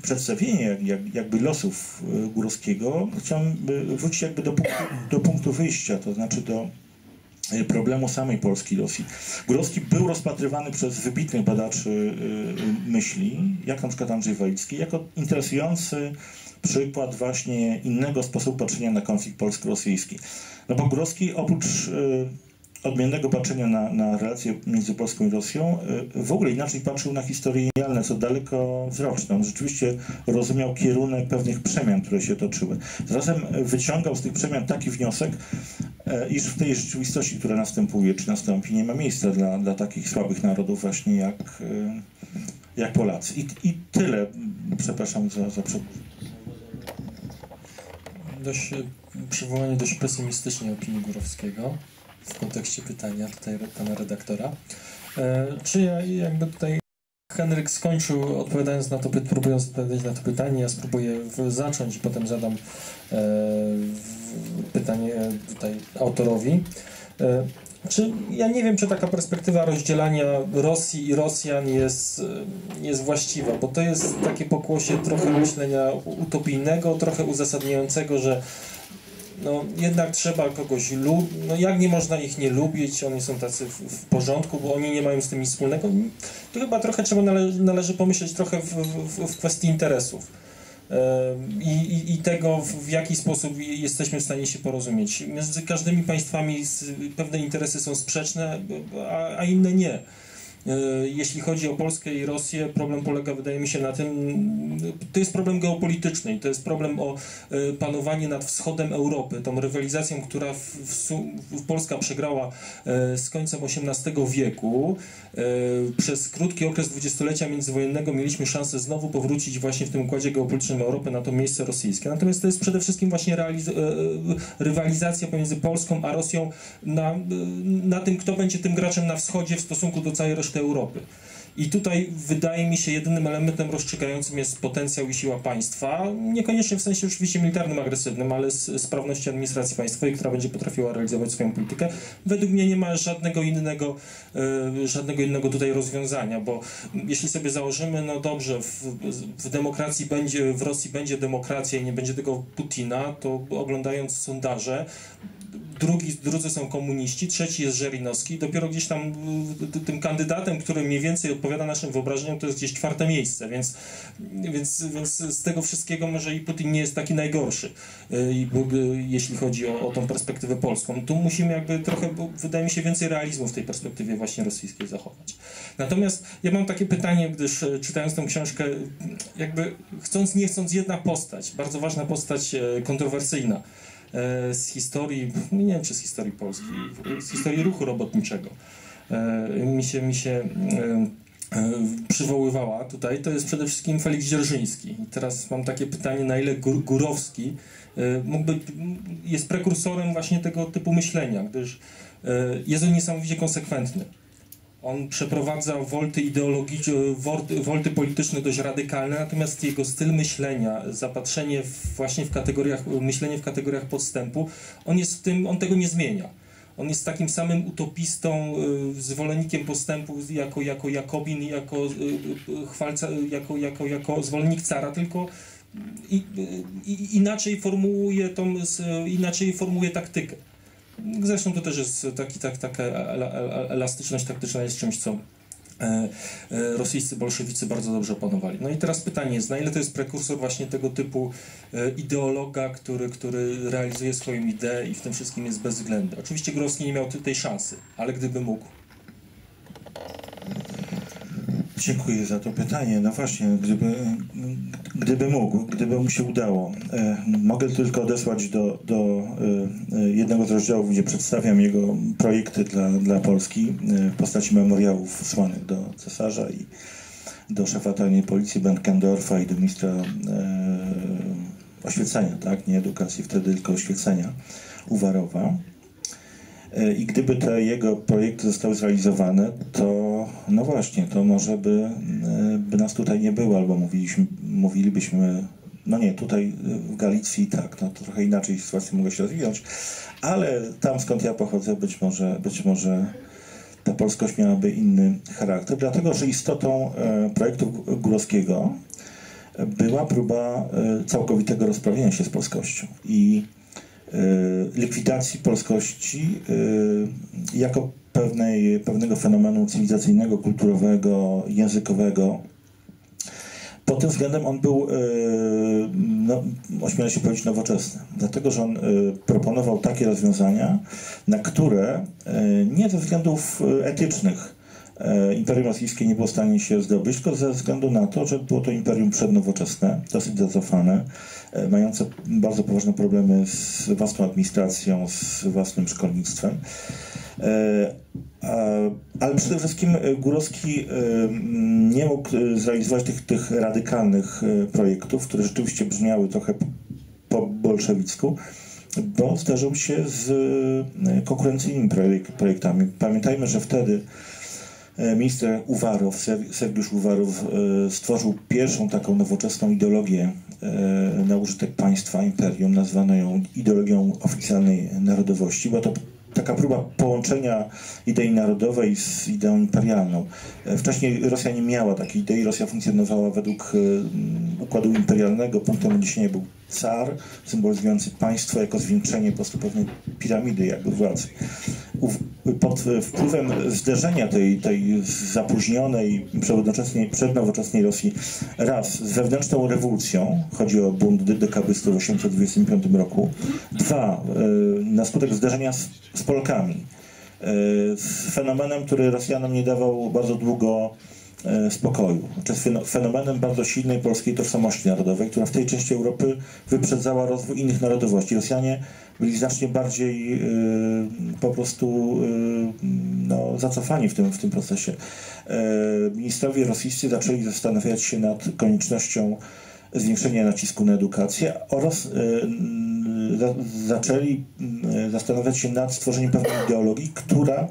przedstawienie jakby losów Górowskiego, chciałem wrócić jakby do punktu wyjścia, to znaczy do problemu samej Polski i Rosji. Górowski był rozpatrywany przez wybitnych badaczy myśli, jak na przykład Andrzej Wajcki, jako interesujący przykład właśnie innego sposobu patrzenia na konflikt polsko-rosyjski. No bo Górowski oprócz odmiennego patrzenia na relacje między Polską i Rosją w ogóle inaczej patrzył na historię realną, co dalekowzroczne. On rzeczywiście rozumiał kierunek pewnych przemian, które się toczyły. Zarazem wyciągał z tych przemian taki wniosek, iż w tej rzeczywistości, która następuje czy nastąpi, nie ma miejsca dla takich słabych narodów właśnie jak Polacy. I tyle. Przepraszam za przywołanie dość pesymistycznej opinii Górowskiego w kontekście pytania tutaj pana redaktora. Czy ja jakby tutaj Henryk skończył odpowiadając na to, próbując odpowiedzieć na to pytanie, ja spróbuję zacząć i potem zadam pytanie tutaj autorowi. Ja nie wiem, czy taka perspektywa rozdzielania Rosji i Rosjan jest właściwa, bo to jest takie pokłosie trochę myślenia utopijnego, trochę uzasadniającego, że no jednak trzeba kogoś lubić, no jak nie można ich nie lubić, oni są tacy w porządku, bo oni nie mają z tym nic wspólnego. To chyba trochę trzeba należy pomyśleć trochę w kwestii interesów. i tego, w jaki sposób jesteśmy w stanie się porozumieć. Między każdymi państwami pewne interesy są sprzeczne, a inne nie. Jeśli chodzi o Polskę i Rosję, problem polega, wydaje mi się, na tym, to jest problem geopolityczny, to jest problem o panowanie nad wschodem Europy, tą rywalizacją, która Polska przegrała z końcem XVIII wieku. Przez krótki okres dwudziestolecia międzywojennego mieliśmy szansę znowu powrócić właśnie w tym układzie geopolitycznym Europy na to miejsce rosyjskie. Natomiast to jest przede wszystkim właśnie rywalizacja pomiędzy Polską a Rosją na tym, kto będzie tym graczem na wschodzie w stosunku do całej reszty Europy. I tutaj wydaje mi się jedynym elementem rozstrzygającym jest potencjał i siła państwa, niekoniecznie w sensie oczywiście militarnym, agresywnym, ale sprawności administracji państwowej, która będzie potrafiła realizować swoją politykę. Według mnie nie ma żadnego innego tutaj rozwiązania, bo jeśli sobie założymy, no dobrze, w Rosji będzie demokracja i nie będzie tego Putina, to oglądając sondaże, drudzy są komuniści, trzeci jest Żelinowski, dopiero gdzieś tam tym kandydatem, który mniej więcej odpowiada naszym wyobrażeniom, to jest gdzieś czwarte miejsce, więc z tego wszystkiego może i Putin nie jest taki najgorszy, jeśli chodzi o tą perspektywę polską. Tu musimy jakby trochę, wydaje mi się, więcej realizmu w tej perspektywie właśnie rosyjskiej zachować. Natomiast ja mam takie pytanie, gdyż czytając tę książkę, jakby chcąc nie chcąc jedna postać, bardzo ważna postać, kontrowersyjna, z historii, nie wiem czy z historii Polski, z historii ruchu robotniczego mi się przywoływała tutaj, to jest przede wszystkim Felix Dzierżyński. I teraz mam takie pytanie, na ile Gurowski jest prekursorem właśnie tego typu myślenia, gdyż jest on niesamowicie konsekwentny. On przeprowadza wolty polityczne dość radykalne, natomiast jego styl myślenia, zapatrzenie właśnie w kategoriach, myślenie w kategoriach podstępu, on tego nie zmienia. On jest takim samym utopistą, zwolennikiem postępu jako Jakobin, jako zwolennik cara, tylko inaczej formułuje taktykę. Zresztą to też jest taka elastyczność taktyczna, jest czymś, co rosyjscy bolszewicy bardzo dobrze opanowali. No i teraz pytanie jest, na ile to jest prekursor właśnie tego typu ideologa, który realizuje swoją ideę i w tym wszystkim jest bezwzględny. Oczywiście Gurowski nie miał tej szansy, ale gdyby mógł. Dziękuję za to pytanie. No właśnie, gdyby mógł, gdyby mu się udało. Mogę tylko odesłać do jednego z rozdziałów, gdzie przedstawiam jego projekty dla Polski w postaci memoriałów wysłanych do cesarza i do szefa tajnej policji Benckendorfa i do ministra oświecenia, tak? Nie edukacji wtedy, tylko oświecenia Uwarowa. I gdyby te jego projekty zostały zrealizowane, to no właśnie, to może by nas tutaj nie było, albo mówilibyśmy, no nie, tutaj w Galicji tak, no to trochę inaczej sytuacja mogła się rozwijać, ale tam skąd ja pochodzę, być może ta polskość miałaby inny charakter, dlatego że istotą projektu Górowskiego była próba całkowitego rozprawienia się z polskością i likwidacji polskości jako pewnego fenomenu cywilizacyjnego, kulturowego, językowego. Pod tym względem on był, no, ośmielę się powiedzieć, nowoczesny, dlatego że on proponował takie rozwiązania, na które nie ze względów etycznych Imperium Rosyjskie nie było w stanie się zdobyć, tylko ze względu na to, że było to imperium przednowoczesne, dosyć zacofane, mające bardzo poważne problemy z własną administracją, z własnym szkolnictwem. Ale przede wszystkim Górowski nie mógł zrealizować tych radykalnych projektów, które rzeczywiście brzmiały trochę po bolszewicku, bo zderzył się z konkurencyjnymi projektami. Pamiętajmy, że wtedy minister Uwarow, Sergiusz Uwarów, stworzył pierwszą taką nowoczesną ideologię na użytek państwa, imperium, nazwano ją ideologią oficjalnej narodowości. Była to taka próba połączenia idei narodowej z ideą imperialną. Wcześniej Rosja nie miała takiej idei, Rosja funkcjonowała według układu imperialnego, punktem odniesienia był car, symbolizujący państwo jako zwieńczenie po prostu pewnej piramidy jakby władzy. pod wpływem zderzenia tej zapóźnionej, przednowoczesnej Rosji raz z wewnętrzną rewolucją, chodzi o bunt dekabystów w 1825 roku, dwa, na skutek zderzenia z Polkami, z fenomenem, który Rosjanom nie dawał bardzo długo spokoju, czy z fenomenem bardzo silnej polskiej tożsamości narodowej, która w tej części Europy wyprzedzała rozwój innych narodowości. Rosjanie byli znacznie bardziej po prostu no, zacofani w tym procesie. Ministrowie rosyjscy zaczęli zastanawiać się nad koniecznością zwiększenia nacisku na edukację oraz zaczęli zastanawiać się nad stworzeniem pewnej ideologii, która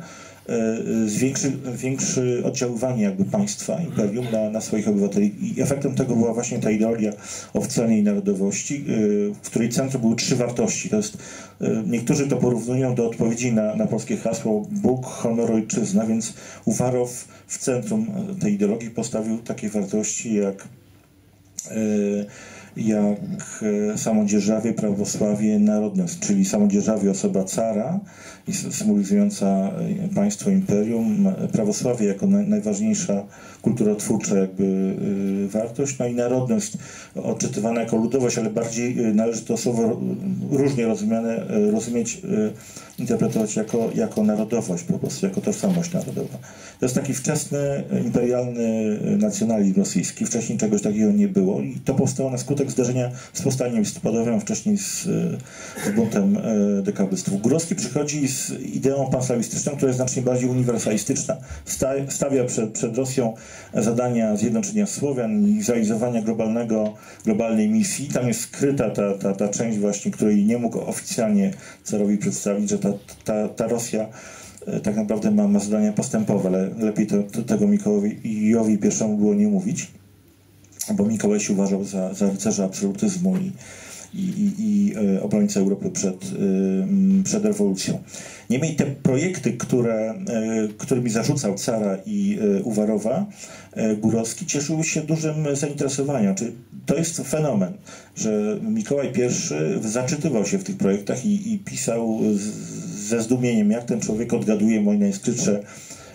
zwiększy oddziaływanie jakby państwa, imperium na swoich obywateli. I efektem tego była właśnie ta ideologia o wcelenej narodowości, w której centrum były trzy wartości. To jest, niektórzy to porównują do odpowiedzi na polskie hasło Bóg, honor, ojczyzna, więc Uwarow w centrum tej ideologii postawił takie wartości jak samodzierżawie, prawosławie, narodność, czyli samodzierżawie osoba cara, symbolizująca państwo, imperium, prawosławie jako najważniejsza kulturotwórcza jakby wartość, no i narodność odczytywana jako ludowość, ale bardziej należy to słowo różnie rozumiane, rozumieć, interpretować jako narodowość po prostu, jako tożsamość narodowa. To jest taki wczesny, imperialny nacjonalizm rosyjski, wcześniej czegoś takiego nie było i to powstało na skutek zdarzenia z powstaniem listopadowym, wcześniej z buntem dekabystów. Górowski przychodzi z ideą panslawistyczną, która jest znacznie bardziej uniwersalistyczna. Stawia przed Rosją zadania zjednoczenia Słowian i zrealizowania globalnej misji. Tam jest skryta ta część właśnie, której nie mógł oficjalnie carowi przedstawić, że ta Rosja tak naprawdę ma zadania postępowe, ale lepiej tego Mikołajowi I było nie mówić, bo Mikołaj się uważał za rycerza absolutyzmu i obrońcę Europy przed rewolucją. Niemniej te projekty, którymi zarzucał cara i Uwarowa, Górowski, cieszyły się dużym zainteresowaniem. Czyli to jest fenomen, że Mikołaj I zaczytywał się w tych projektach i pisał ze zdumieniem, jak ten człowiek odgaduje moje najskrytsze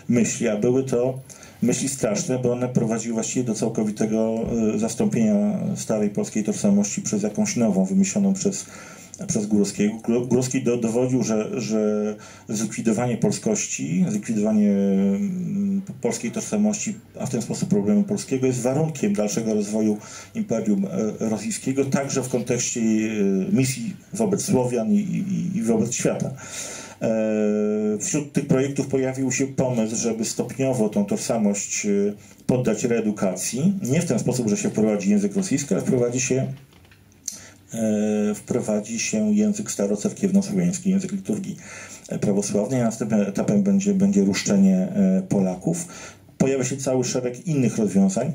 myśli, a były to myśli straszne, bo one prowadziły właściwie do całkowitego zastąpienia starej polskiej tożsamości przez jakąś nową, wymyśloną przez Górowskiego. Górowski dowodził, że zlikwidowanie polskości, zlikwidowanie polskiej tożsamości, a w ten sposób problemu polskiego, jest warunkiem dalszego rozwoju imperium rosyjskiego, także w kontekście misji wobec Słowian i wobec świata. Wśród tych projektów pojawił się pomysł, żeby stopniowo tą tożsamość poddać reedukacji. Nie w ten sposób, że się wprowadzi język rosyjski, ale wprowadzi się język starocerkiewno-słowiański, język liturgii prawosławnej. Następnym etapem będzie ruszczenie Polaków. Pojawia się cały szereg innych rozwiązań.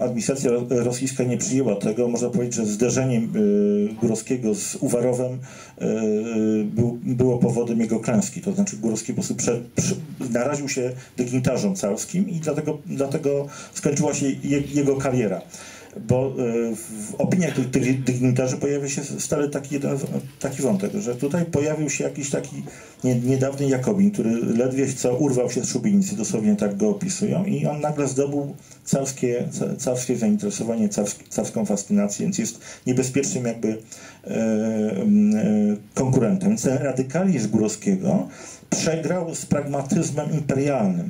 Administracja rosyjska nie przyjęła tego. Można powiedzieć, że zderzenie Górowskiego z Uwarowem było powodem jego klęski. To znaczy Górowski po prostu naraził się dygnitarzom carskim i dlatego skończyła się jego kariera. Bo w opiniach tych dygnitarzy pojawia się stale taki wątek, że tutaj pojawił się jakiś taki niedawny Jakobin, który ledwie co urwał się z szubienicy, dosłownie tak go opisują, i on nagle zdobył carskie zainteresowanie, carską fascynację, więc jest niebezpiecznym jakby konkurentem. Więc ten radykalizm Górowskiego przegrał z pragmatyzmem imperialnym.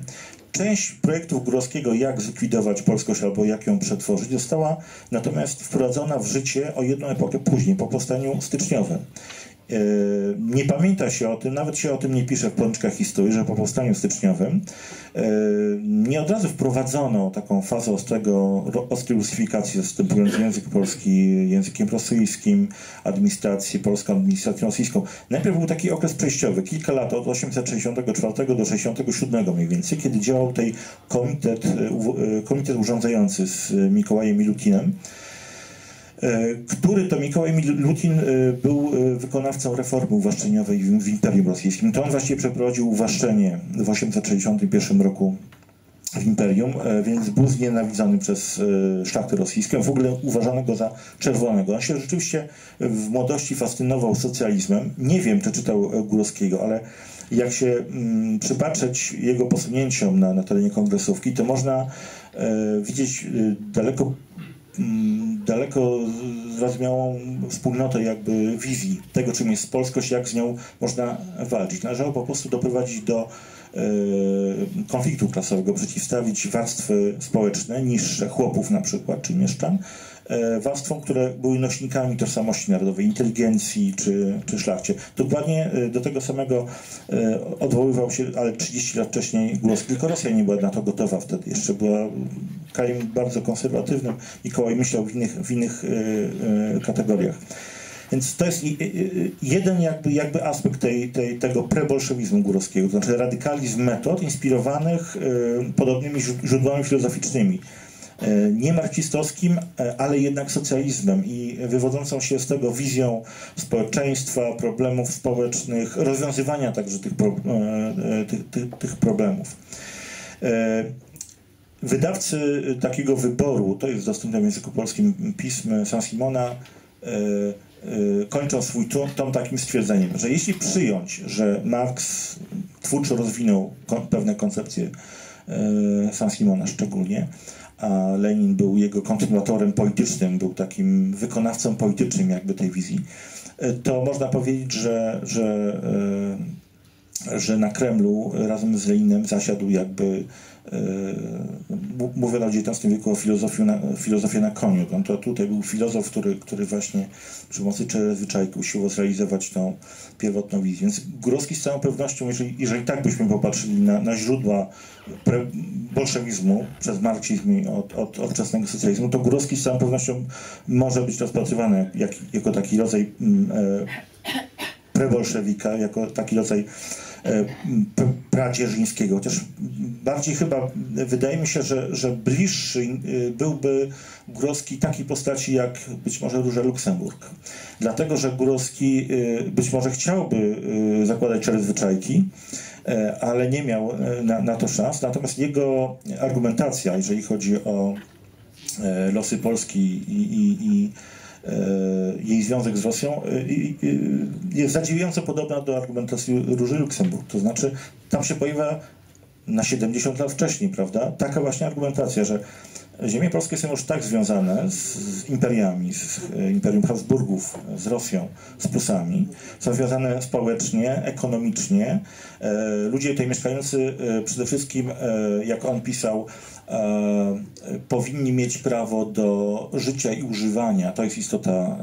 Część projektów Górowskiego, jak zlikwidować polskość albo jak ją przetworzyć, została natomiast wprowadzona w życie o jedną epokę później, po powstaniu styczniowym. Nie pamięta się o tym, nawet się o tym nie pisze w podręcznikach historii, że po powstaniu styczniowym nie od razu wprowadzono taką fazę ostrej rusyfikacji, zastępując język polski językiem rosyjskim, administrację polską administracją rosyjską. Najpierw był taki okres przejściowy, kilka lat, od 1864 do 1867 mniej więcej, kiedy działał tutaj komitet urządzający z Mikołajem Milutinem, który to Mikołaj Milutin był wykonawcą reformy uwłaszczeniowej w Imperium Rosyjskim. To on właściwie przeprowadził uwłaszczenie w 1861 roku w imperium, więc był znienawidzony przez szlachtę rosyjską, w ogóle uważano go za czerwonego. On się rzeczywiście w młodości fascynował socjalizmem. Nie wiem, czy czytał Górowskiego, ale jak się przypatrzeć jego posunięciom na terenie kongresówki, to można widzieć daleko zrozumiałą wspólnotę jakby wizji tego, czym jest polskość, jak z nią można walczyć. Należało po prostu doprowadzić do konfliktu klasowego, przeciwstawić warstwy społeczne, niższe, chłopów na przykład, czy mieszczan, warstwom, które były nośnikami tożsamości narodowej, inteligencji czy szlachcie. Dokładnie do tego samego odwoływał się, ale 30 lat wcześniej Głos, tylko Rosja nie była na to gotowa wtedy. Jeszcze była krajem bardzo konserwatywnym. Mikołaj myślał w innych kategoriach. Więc to jest jeden jakby aspekt tego prebolszewizmu Górowskiego, to znaczy radykalizm metod inspirowanych podobnymi źródłami filozoficznymi. Nie marksistowskim, ale jednak socjalizmem i wywodzącą się z tego wizją społeczeństwa, problemów społecznych, rozwiązywania także tych problemów. Wydawcy takiego wyboru, to jest dostępne w języku polskim pism Saint-Simona, kończą swój tom takim stwierdzeniem, że jeśli przyjąć, że Marx twórczo rozwinął pewne koncepcje Saint-Simona szczególnie, a Lenin był jego kontynuatorem politycznym, był takim wykonawcą politycznym jakby tej wizji, to można powiedzieć, że na Kremlu razem z Leninem zasiadł jakby, mówię o XIX wieku, o filozofii na koniu. No to tutaj był filozof, który właśnie przy pomocy czerwyczajki usiłował zrealizować tą pierwotną wizję. Więc Górowski z całą pewnością, jeżeli tak byśmy popatrzyli na źródła bolszewizmu, przez marksizm i od wczesnego socjalizmu, to Górowski z całą pewnością może być rozpatrywany jako taki rodzaj prebolszewika, jako taki rodzaj pradzierżyńskiego, chociaż bardziej chyba wydaje mi się, że bliższy byłby Górowski takiej postaci jak być może Róża Luksemburg. Dlatego, że Górowski być może chciałby zakładać czerwyczajki, ale nie miał na to szans. Natomiast jego argumentacja, jeżeli chodzi o losy Polski i jej związek z Rosją, jest zadziwiająco podobna do argumentacji Róży Luksemburg. To znaczy, tam się pojawia na 70 lat wcześniej, prawda, taka właśnie argumentacja, że ziemie polskie są już tak związane z imperiami, z Imperium Habsburgów, z Rosją, z Prusami, są związane społecznie, ekonomicznie. Ludzie tutaj mieszkający przede wszystkim, jak on pisał, powinni mieć prawo do życia i używania. To jest istota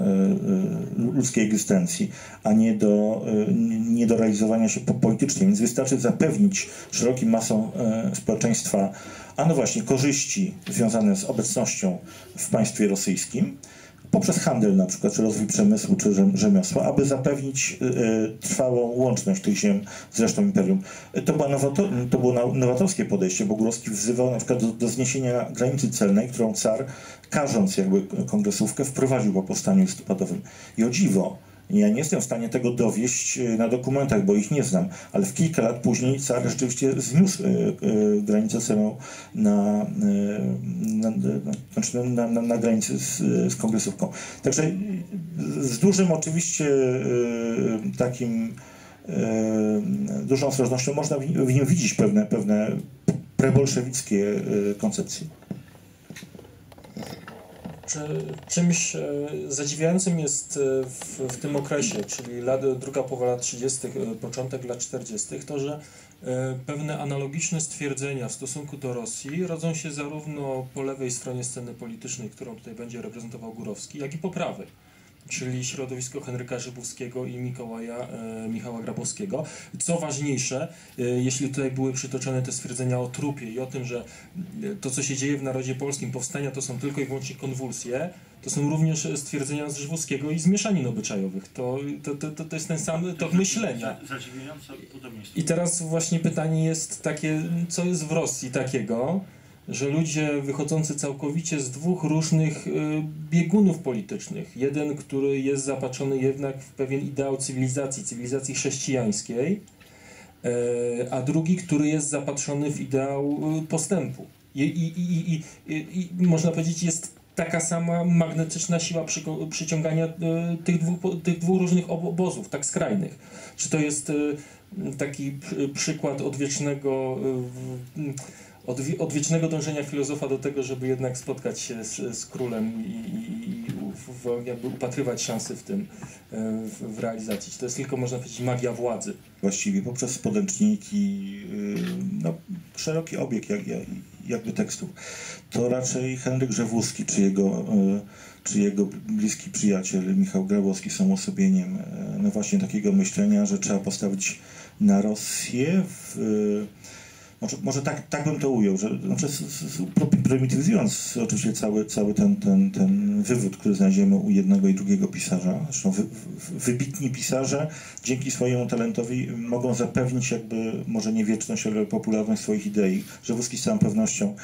ludzkiej egzystencji, a nie do realizowania się politycznie. Więc wystarczy zapewnić szerokim masom społeczeństwa, a no właśnie, korzyści związane z obecnością w państwie rosyjskim, poprzez handel na przykład, czy rozwój przemysłu, czy rzemiosła, aby zapewnić trwałą łączność tych ziem z resztą imperium. To było nowatorskie podejście, bo Górowski wzywał na przykład do zniesienia granicy celnej, którą car, karząc jakby kongresówkę, wprowadził po powstaniu listopadowym. I o dziwo, ja nie jestem w stanie tego dowieść na dokumentach, bo ich nie znam, ale w kilka lat później car rzeczywiście zniósł granicę celną na granicy z kongresówką. Także z dużym oczywiście takim dużą ostrożnością można w nim widzieć pewne prebolszewickie koncepcje. Czymś zadziwiającym jest w tym okresie, czyli druga połowa lat 30., początek lat 40., to, że pewne analogiczne stwierdzenia w stosunku do Rosji rodzą się zarówno po lewej stronie sceny politycznej, którą tutaj będzie reprezentował Górowski, jak i po prawej, czyli środowisko Henryka Żywowskiego i Michała Grabowskiego. Co ważniejsze, jeśli tutaj były przytoczone te stwierdzenia o trupie i o tym, że to, co się dzieje w narodzie polskim, powstania to są tylko i wyłącznie konwulsje, to są również stwierdzenia z Żywowskiego i z mieszanin obyczajowych. To jest ten sam tok myślenia. I teraz właśnie pytanie jest takie, co jest w Rosji takiego, że ludzie wychodzący całkowicie z dwóch różnych biegunów politycznych. Jeden, który jest zapatrzony jednak w pewien ideał cywilizacji chrześcijańskiej, a drugi, który jest zapatrzony w ideał postępu. I można powiedzieć, jest taka sama magnetyczna siła przyciągania tych dwóch różnych obozów, tak skrajnych. Czy to jest taki przykład odwiecznego dążenia filozofa do tego, żeby jednak spotkać się z królem i jakby upatrywać szansy w tym, w realizacji. To jest tylko, można powiedzieć, magia władzy. Właściwie poprzez podręczniki, no, szeroki obieg jakby tekstów. To raczej Henryk Żywowski czy jego bliski przyjaciel Michał Grabowski są osobieniem no właśnie takiego myślenia, że trzeba postawić na Rosję Może tak bym to ujął, że znaczy, prymitywizując oczywiście cały ten wywód, który znajdziemy u jednego i drugiego pisarza. Zresztą wybitni pisarze dzięki swojemu talentowi mogą zapewnić jakby, może nie wieczność, ale popularność swoich idei. Żywowski z całą pewnością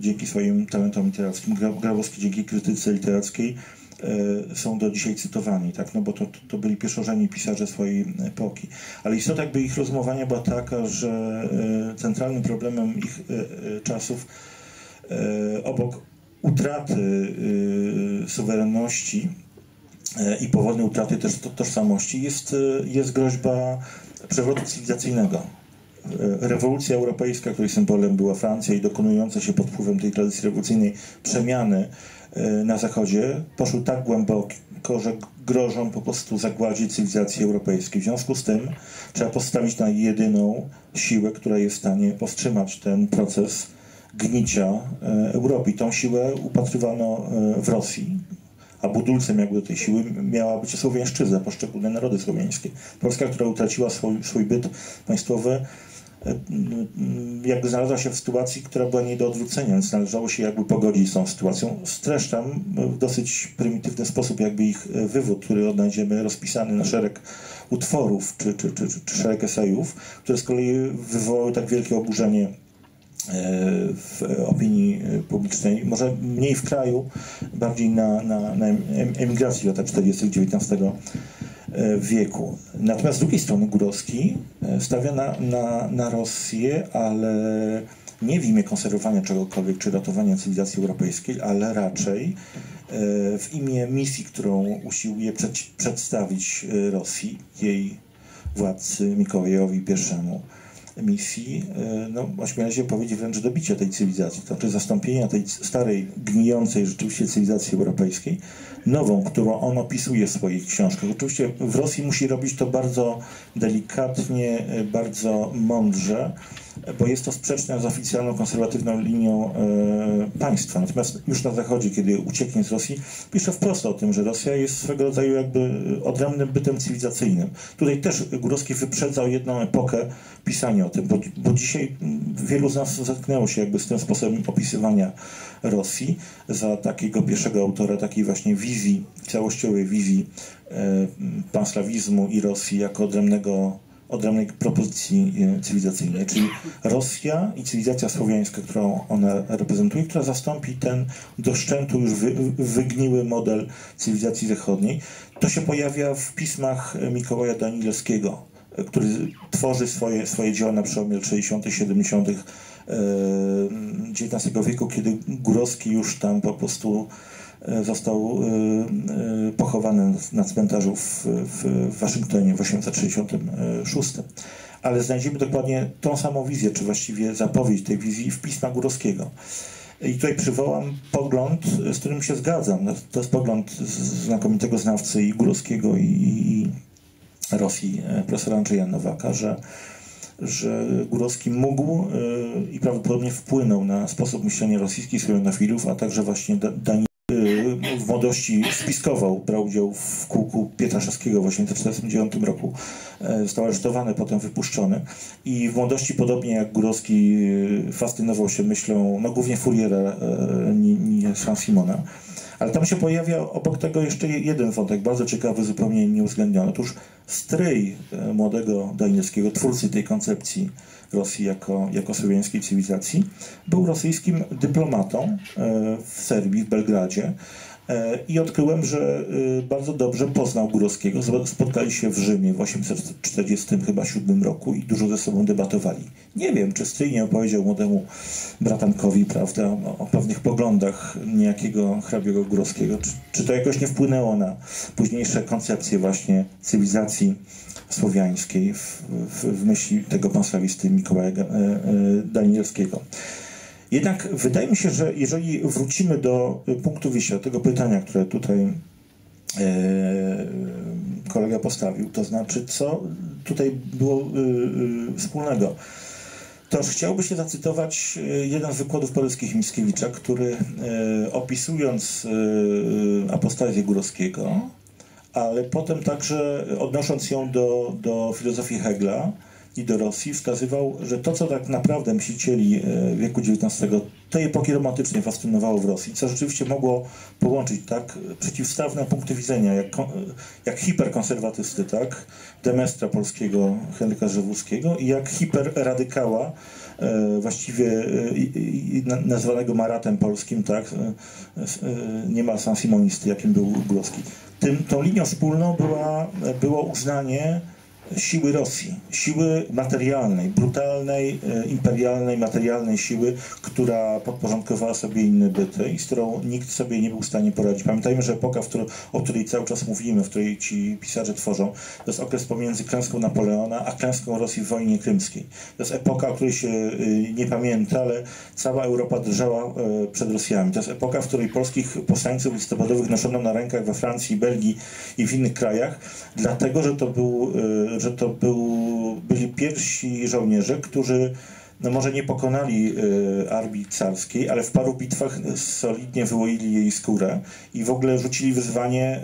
dzięki swoim talentom literackim, Grabowski dzięki krytyce literackiej są do dzisiaj cytowani, tak? No bo to byli pierwszorzędni pisarze swojej epoki. Ale istota jakby ich rozumowania była taka, że centralnym problemem ich czasów, obok utraty suwerenności i powolnej utraty też tożsamości, jest groźba przewrotu cywilizacyjnego. Rewolucja europejska, której symbolem była Francja i dokonująca się pod wpływem tej tradycji rewolucyjnej przemiany na Zachodzie poszły tak głęboko, że grożą po prostu zagładzie cywilizacji europejskiej. W związku z tym trzeba postawić na jedyną siłę, która jest w stanie powstrzymać ten proces gnicia Europy. Tą siłę upatrywano w Rosji, a budulcem jakby tej siły miała być słowiańszczyzna, poszczególne narody słowiańskie. Polska, która utraciła swój byt państwowy, jakby znalazła się w sytuacji, która była nie do odwrócenia, więc należało się jakby pogodzić z tą sytuacją. Streszczam w dosyć prymitywny sposób jakby ich wywód, który odnajdziemy rozpisany na szereg utworów czy szereg esejów, które z kolei wywołały tak wielkie oburzenie w opinii publicznej, może mniej w kraju, bardziej na emigracji lat 40. XIX wieku. Natomiast z drugiej strony Górowski stawia na Rosję, ale nie w imię konserwowania czegokolwiek czy ratowania cywilizacji europejskiej, ale raczej w imię misji, którą usiłuje przedstawić Rosji, jej władcy Mikołajowi I. Misji, no ośmielę się powiedzieć wręcz dobicia tej cywilizacji, to znaczy zastąpienia tej starej, gnijącej rzeczywiście cywilizacji europejskiej nową, którą on opisuje w swoich książkach. Oczywiście w Rosji musi robić to bardzo delikatnie, bardzo mądrze, bo jest to sprzeczne z oficjalną, konserwatywną linią państwa. Natomiast już na Zachodzie, kiedy ucieknie z Rosji, pisze wprost o tym, że Rosja jest swego rodzaju jakby odrębnym bytem cywilizacyjnym. Tutaj też Górowski wyprzedzał jedną epokę pisania o tym, bo dzisiaj wielu z nas zetknęło się jakby z tym sposobem opisywania Rosji za takiego pierwszego autora takiej właśnie wizji, całościowej wizji panslawizmu i Rosji jako odrębnej propozycji cywilizacyjnej, czyli Rosja i cywilizacja słowiańska, którą ona reprezentuje, która zastąpi ten do szczętu już wygniły model cywilizacji zachodniej. To się pojawia w pismach Mikołaja Danielskiego, który tworzy swoje dzieła na przełomie lat 60. i 70. XIX wieku, kiedy Górowski już tam po prostu został pochowany na cmentarzu w Waszyngtonie w 1866. Ale znajdziemy dokładnie tą samą wizję, czy właściwie zapowiedź tej wizji w pismach Górowskiego. I tutaj przywołam pogląd, z którym się zgadzam. To jest pogląd znakomitego znawcy i Górowskiego, i Rosji, profesora Andrzeja Nowaka, że Górowski mógł i prawdopodobnie wpłynął na sposób myślenia rosyjskich słowianofilów, a także właśnie w młodości spiskował, brał udział w kółku Pietraszewskiego w 1849 roku. Został aresztowany, potem wypuszczony. I w młodości, podobnie jak Górowski, fascynował się myślą, no głównie Fouriera, nie Saint-Simona. Ale tam się pojawia obok tego jeszcze jeden wątek, bardzo ciekawy, zupełnie nieuwzględniony. Otóż stryj młodego Danielskiego, twórcy tej koncepcji Rosji jako słowiańskiej cywilizacji, był rosyjskim dyplomatą w Serbii, w Belgradzie. I odkryłem, że bardzo dobrze poznał Górowskiego. Spotkali się w Rzymie w 847 roku i dużo ze sobą debatowali. Nie wiem, czy stryjnie opowiedział młodemu bratankowi, prawda, o pewnych poglądach niejakiego hrabiego Górowskiego, czy to jakoś nie wpłynęło na późniejsze koncepcje właśnie cywilizacji słowiańskiej w myśli tego panslawisty Mikołaja Danielskiego. Jednak wydaje mi się, że jeżeli wrócimy do punktu wyjścia, tego pytania, które tutaj kolega postawił, to znaczy, co tutaj było wspólnego, to już chciałby się zacytować jeden z wykładów polskich Mickiewicza, który opisując apostazję Górowskiego, ale potem także odnosząc ją do filozofii Hegla, i do Rosji, wskazywał, że to, co tak naprawdę myślicieli wieku XIX, tej epoki romantycznej fascynowało w Rosji, co rzeczywiście mogło połączyć tak przeciwstawne punkty widzenia, jak hiperkonserwatysty, tak, demestra polskiego Henryka Żywowskiego i jak hiperradykała, właściwie nazywanego Maratem Polskim, tak, niemal Saint-Simonisty, jakim był Górowski. Tą linią wspólną było uznanie siły Rosji, siły materialnej, brutalnej, imperialnej, materialnej siły, która podporządkowała sobie inne byty i z którą nikt sobie nie był w stanie poradzić. Pamiętajmy, że epoka, o której cały czas mówimy, w której ci pisarze tworzą, to jest okres pomiędzy klęską Napoleona a klęską Rosji w wojnie krymskiej. To jest epoka, o której się nie pamięta, ale cała Europa drżała przed Rosjami. To jest epoka, w której polskich powstańców listopadowych noszono na rękach we Francji, Belgii i w innych krajach, dlatego, że byli pierwsi żołnierze, którzy no może nie pokonali armii carskiej, ale w paru bitwach solidnie wyłoili jej skórę i w ogóle rzucili wyzwanie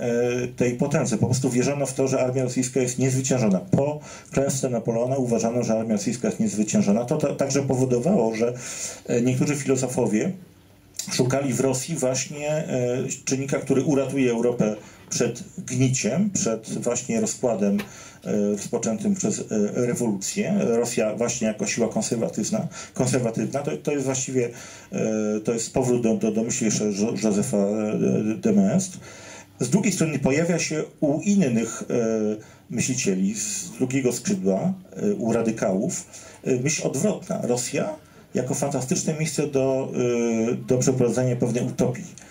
tej potędze. Po prostu wierzono w to, że armia rosyjska jest niezwyciężona. Po klęsce Napoleona uważano, że armia rosyjska jest niezwyciężona. To także powodowało, że niektórzy filozofowie szukali w Rosji właśnie czynnika, który uratuje Europę przed gniciem, przed właśnie rozkładem rozpoczętym przez rewolucję. Rosja właśnie jako siła konserwatywna to jest właściwie powrót do myśli Józefa de Maistre. Z drugiej strony pojawia się u innych myślicieli z drugiego skrzydła, u radykałów, myśl odwrotna. Rosja jako fantastyczne miejsce do przeprowadzenia pewnej utopii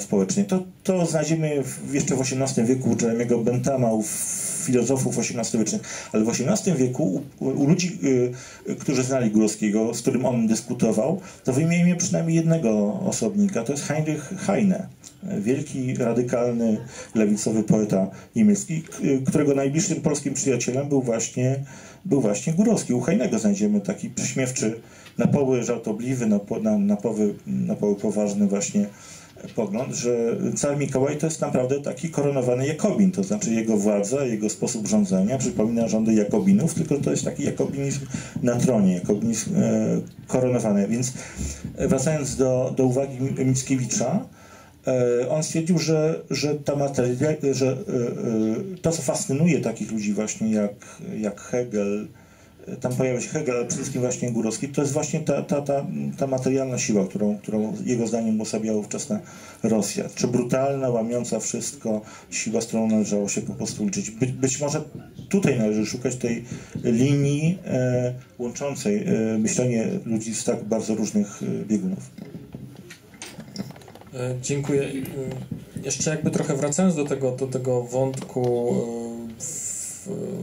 społecznej. To znajdziemy jeszcze w XVIII wieku u Jeremiego Benthama, u filozofów XVIII-wiecznych, ale w XVIII wieku u ludzi, którzy znali Górowskiego, z którym on dyskutował, to wymienimy przynajmniej jednego osobnika, to jest Heinrich Heine, wielki, radykalny, lewicowy poeta niemiecki, którego najbliższym polskim przyjacielem był właśnie Górowski. U Heinego znajdziemy taki prześmiewczy, na poły żartobliwy, na poły poważny właśnie pogląd, że car Mikołaj to jest naprawdę taki koronowany Jakobin, to znaczy jego władza, jego sposób rządzenia przypomina rządy Jakobinów, tylko to jest taki jakobinizm na tronie, jakobinizm koronowany. Więc wracając do uwagi Mickiewicza, on stwierdził, że to, co fascynuje takich ludzi właśnie jak Hegel, tam pojawia się Hegel, ale przede wszystkim właśnie Górowski, to jest właśnie ta materialna siła, którą jego zdaniem usabiała wczesna Rosja. Czy brutalna, łamiąca wszystko siła, z którą należało się po prostu liczyć. Być może tutaj należy szukać tej linii łączącej myślenie ludzi z tak bardzo różnych biegunów. Dziękuję. Jeszcze jakby trochę wracając do tego wątku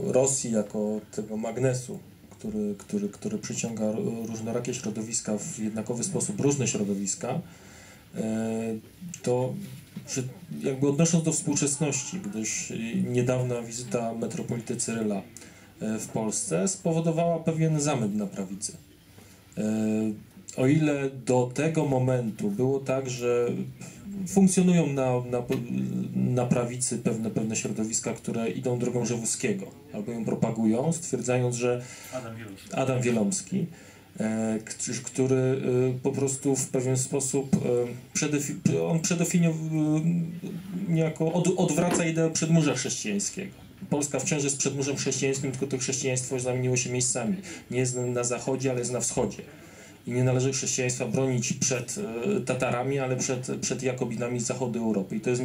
Rosji jako tego magnesu, który przyciąga różnorakie środowiska w jednakowy sposób, różne środowiska, to jakby odnosząc do współczesności, gdyż niedawna wizyta metropolity Cyryla w Polsce spowodowała pewien zamyt na prawicy. O ile do tego momentu było tak, że funkcjonują na prawicy pewne środowiska, które idą drogą Żywowskiego, albo ją propagują, stwierdzając, że Adam Wielomski, który po prostu w pewien sposób niejako odwraca ideę przedmurza chrześcijańskiego. Polska wciąż jest przedmurzem chrześcijańskim, tylko to chrześcijaństwo zamieniło się miejscami. Nie jest na zachodzie, ale jest na wschodzie. i nie należy chrześcijaństwa bronić przed Tatarami, ale przed Jakobinami z zachodu Europy. I to jest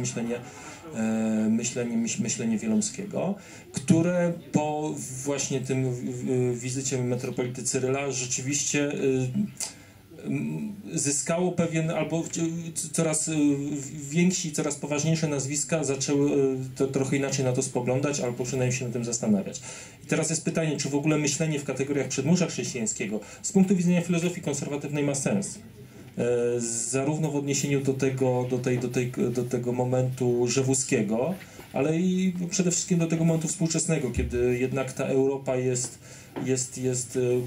myślenie Wielomskiego, które po właśnie tym wizycie metropolity Cyryla rzeczywiście zyskało pewien, albo coraz więksi, coraz poważniejsze nazwiska zaczęły to trochę inaczej na to spoglądać, albo przynajmniej się na tym zastanawiać. I teraz jest pytanie, czy w ogóle myślenie w kategoriach przedmurza chrześcijańskiego z punktu widzenia filozofii konserwatywnej ma sens? Zarówno w odniesieniu do tego momentu żewuskiego, ale i przede wszystkim do tego momentu współczesnego, kiedy jednak ta Europa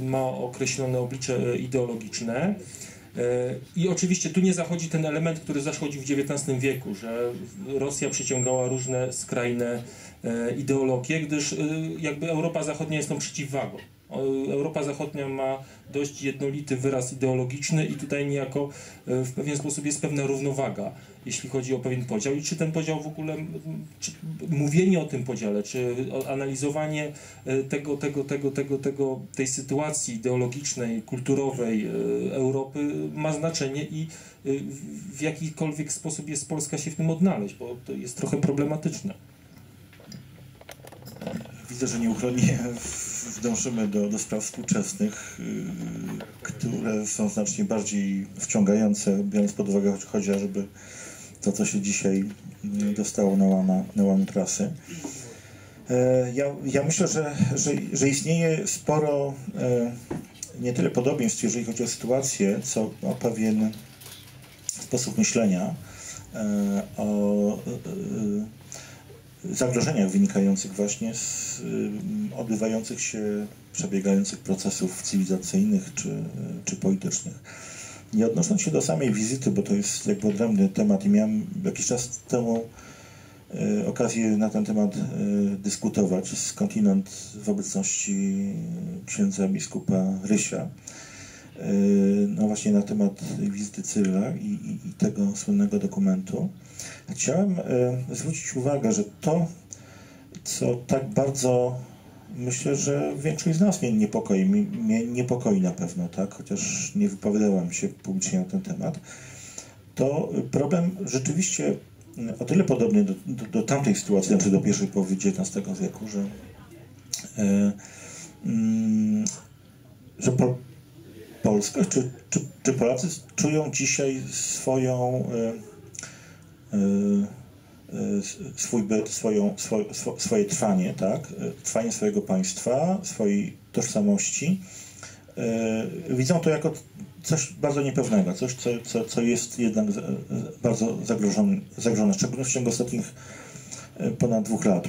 ma określone oblicze ideologiczne. I oczywiście tu nie zachodzi ten element, który zachodzi w XIX wieku, że Rosja przyciągała różne skrajne ideologie, gdyż jakby Europa Zachodnia jest tą przeciwwagą. Europa Zachodnia ma dość jednolity wyraz ideologiczny i tutaj niejako w pewien sposób jest pewna równowaga, jeśli chodzi o pewien podział. I czy ten podział w ogóle, czy mówienie o tym podziale, czy analizowanie tej sytuacji ideologicznej, kulturowej Europy ma znaczenie i w jakikolwiek sposób jest Polska się w tym odnaleźć, bo to jest trochę problematyczne. Widzę, że nieuchronnie dążymy do spraw współczesnych, które są znacznie bardziej wciągające, biorąc pod uwagę chociażby to, co się dzisiaj dostało na łamy prasy. Ja myślę, że istnieje sporo nie tyle podobieństw, jeżeli chodzi o sytuację, co o pewien sposób myślenia, o zagrożeniach wynikających właśnie z odbywających się, przebiegających procesów cywilizacyjnych czy politycznych. Nie odnosząc się do samej wizyty, bo to jest jakby odrębny temat i miałem jakiś czas temu okazję na ten temat dyskutować z Kontynent w obecności księdza biskupa Rysia. No właśnie na temat wizyty Cyryla i tego słynnego dokumentu. Chciałem zwrócić uwagę, że to, co tak bardzo, myślę, że większość z nas mnie niepokoi, na pewno, tak, chociaż nie wypowiadałem się publicznie na ten temat, to problem rzeczywiście o tyle podobny do tamtej sytuacji, znaczy do pierwszej połowy XIX wieku, że Polska, czy Polacy czują dzisiaj swój byt, swoje trwanie, tak? Trwanie swojego państwa, swojej tożsamości. Widzą to jako coś bardzo niepewnego, coś, co jest jednak bardzo zagrożone, szczególnie w ciągu ostatnich ponad 2 lat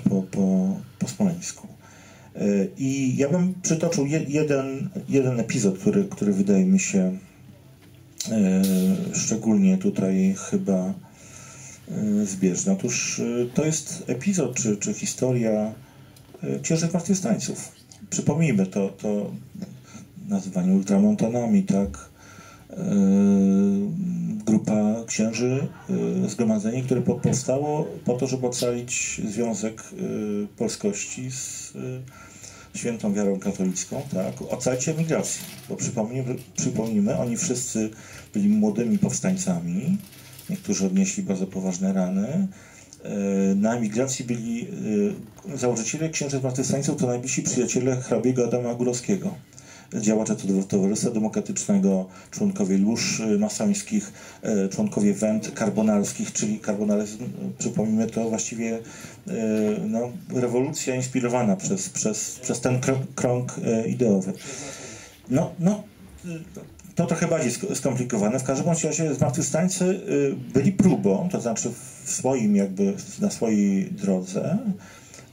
po smoleńsku. I ja bym przytoczył jeden epizod, który wydaje mi się szczególnie tutaj chyba zbieżny. Otóż to jest epizod czy historia księży protestanów. Przypomnijmy to nazywanie ultramontanami, tak? Grupa księży, zgromadzenie, które powstało po to, żeby ocalić związek polskości z świętą wiarą katolicką, tak? Ocalić emigrację, bo przypomnijmy, oni wszyscy byli młodymi powstańcami, niektórzy odnieśli bardzo poważne rany. Na emigracji byli założyciele księży protestanckich, to najbliżsi przyjaciele hrabiego Adama Gurowskiego, działacze Towarzystwa Demokratycznego, członkowie lóż masońskich, członkowie węd karbonarskich, czyli karbonaryzm, przypomnijmy, to właściwie no, rewolucja inspirowana przez ten krąg ideowy. To trochę bardziej skomplikowane. W każdym razie zmartwychwstańcy byli próbą, to znaczy na swojej drodze,